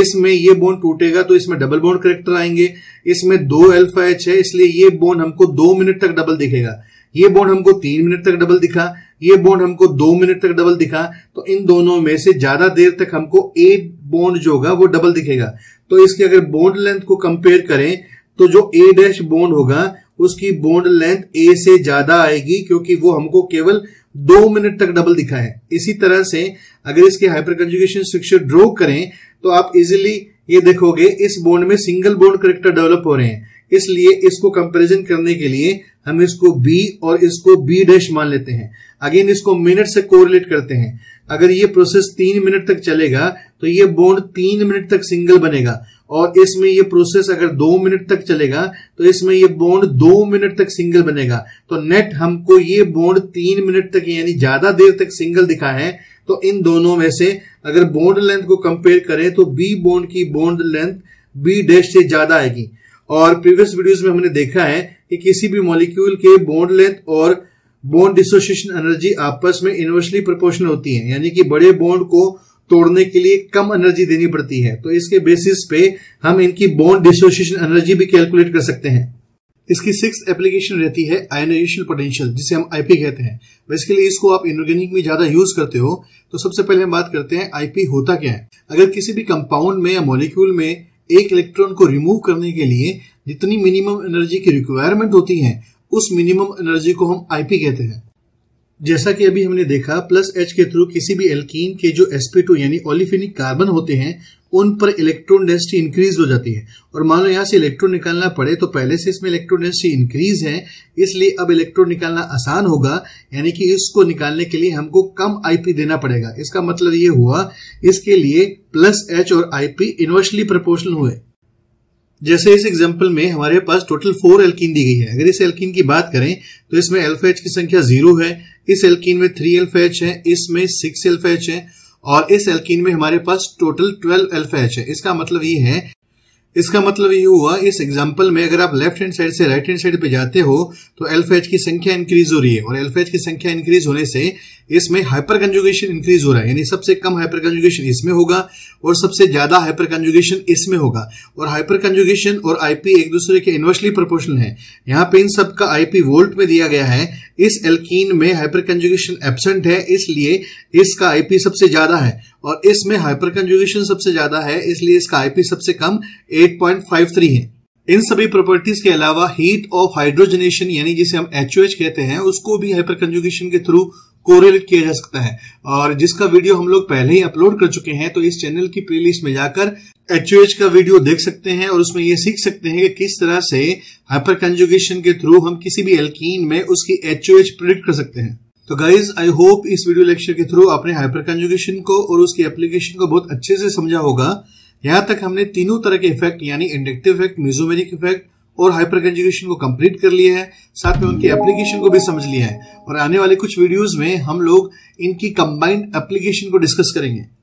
इसमें ये बॉन्ड टूटेगा तो इसमें डबल बॉन्ड करेक्टर आएंगे। इसमें 2 अल्फा एच है इसलिए ये बॉन्ड हमको 2 मिनट तक डबल दिखेगा, ये बॉन्ड हमको 3 मिनट तक डबल दिखा, ये बॉन्ड हमको 2 मिनट तक डबल दिखा। तो इन दोनों में से ज्यादा देर तक हमको एक बॉन्ड जो होगा वो डबल दिखेगा। तो इसके अगर बॉन्ड लेंथ को कंपेयर करें तो जो ए डैश बॉन्ड होगा उसकी बॉन्ड लेंथ ए से ज्यादा आएगी, क्योंकि वो हमको केवल 2 मिनट तक डबल दिखा है। इसी तरह से अगर इसके हाइपर कंजुगेशन स्ट्रक्चर ड्रॉ करें तो आप इजिली ये देखोगे इस बॉन्ड में सिंगल बॉन्ड करेक्टर डेवलप हो रहे हैं, इसलिए इसको कंपेरिजन करने के लिए हम इसको बी और इसको बी डैश मान लेते हैं। अगेन इसको मिनट से कोरिलेट करते हैं। अगर ये प्रोसेस 3 मिनट तक चलेगा तो ये बॉन्ड 3 मिनट तक सिंगल बनेगा, और इसमें ये प्रोसेस अगर 2 मिनट तक चलेगा तो इसमें ये बॉन्ड 2 मिनट तक सिंगल बनेगा। तो नेट हमको ये बॉन्ड 3 मिनट तक यानी ज्यादा देर तक सिंगल दिखा है। तो इन दोनों में से अगर बॉन्ड लेंथ को कंपेयर करें तो बी बॉन्ड की बॉन्ड लेंथ बी डैश से ज्यादा आएगी। और प्रीवियस वीडियोस में हमने देखा है कि किसी भी मॉलिक्यूल के बॉन्ड लेंथ और बॉन्ड डिसोसिएशन एनर्जी आपस में इनवर्सली प्रोपोर्शनल होती है, यानी कि बड़े बॉन्ड को तोड़ने के लिए कम एनर्जी देनी पड़ती है। तो इसके बेसिस पे हम इनकी बॉन्ड डिसोसिएशन एनर्जी भी कैलकुलेट कर सकते हैं। इसकी 6th एप्लीकेशन रहती है आयनाइजेशन पोटेंशियल, जिसे हम आईपी कहते हैं। बेसिकली इसको आप इनऑर्गेनिक में ज्यादा यूज करते हो। तो सबसे पहले हम बात करते हैं आईपी होता क्या है। अगर किसी भी कंपाउंड में या मॉलिक्यूल में एक इलेक्ट्रॉन को रिमूव करने के लिए जितनी मिनिमम एनर्जी की रिक्वायरमेंट होती है उस मिनिमम एनर्जी को हम आईपी कहते हैं। जैसा कि अभी हमने देखा, प्लस एच के थ्रू किसी भी एल्कीन के जो sp2 यानी ऑलिफिनिक कार्बन होते हैं उन पर इलेक्ट्रॉन डेंसिटी इंक्रीज हो जाती है। और मान लो यहाँ से इलेक्ट्रॉन निकालना पड़े तो पहले से इसमें इलेक्ट्रॉन डेंसिटी इंक्रीज है, इसलिए अब इलेक्ट्रॉन निकालना आसान होगा, यानी कि इसको निकालने के लिए हमको कम आईपी देना पड़ेगा। इसका मतलब ये हुआ इसके लिए प्लस एच और आईपी इनवर्सली प्रोपोर्शनल हुए। जैसे इस एग्जांपल में हमारे पास टोटल 4 एल्कीन दी गई है। अगर इस एल्कीन की बात करें तो इसमें अल्फा एच की संख्या 0 है, इस एल्कीन में 3 अल्फा एच है, इसमें 6 अल्फा एच है और इस एल्कीन में हमारे पास टोटल 12 अल्फा एच है। इसका मतलब ये है इसका मतलब ये हुआ इस एग्जांपल में अगर आप लेफ्ट हैंड साइड से राइट हैंड साइड पे जाते हो तो अल्फा की संख्या इंक्रीज हो रही है और अल्फा की संख्या इंक्रीज होने से इसमें हाइपर कंजुगेशन इंक्रीज हो रहा है, यानी सबसे कम हाइपर कंजुगेशन इसमें होगा और सबसे ज्यादा हाइपर कंजुगेशन इसमें होगा। और हाइपर कंजुगेशन और आईपी एक दूसरे के इन्वर्सली प्रोपोर्शनल है। यहाँ पे इन सब का आईपी वोल्ट में दिया गया है, इस एल्कीन में हाइपर कंजुगेशन एब्सेंट है इसलिए इसका आईपी सबसे ज्यादा है और इसमें हाइपर कंजुगेशन सबसे ज्यादा है इसलिए इसका आईपी सबसे कम 8.53 है। इन सभी प्रॉपर्टीज के अलावा हीट ऑफ हाइड्रोजनेशन यानी जिसे हम HOH कहते हैं उसको भी हाइपर कंजुगेशन के थ्रू कोरिलेट किया जा सकता है और जिसका वीडियो हम लोग पहले ही अपलोड कर चुके हैं, तो इस चैनल की प्लेलिस्ट में जाकर HOH का वीडियो देख सकते हैं और उसमें ये सीख सकते हैं कि किस तरह से हाइपर कंजुगेशन के थ्रू हम किसी भी एल्कीन में उसकी HOH प्रेडिक्ट कर सकते हैं। तो गाइज आई होप इस वीडियो लेक्चर के थ्रू आपने हाइपर कंजुगेशन को और उसकी एप्लीकेशन को बहुत अच्छे से समझा होगा। यहाँ तक हमने तीनों तरह के इफेक्ट यानी इंडक्टिव इफेक्ट, मेसोमेरिक इफेक्ट और हाइपर कंजुगेशन को कंप्लीट कर लिए हैं, साथ में उनकी एप्लीकेशन को भी समझ लिया है और आने वाले कुछ वीडियोस में हम लोग इनकी कंबाइंड एप्लीकेशन को डिस्कस करेंगे।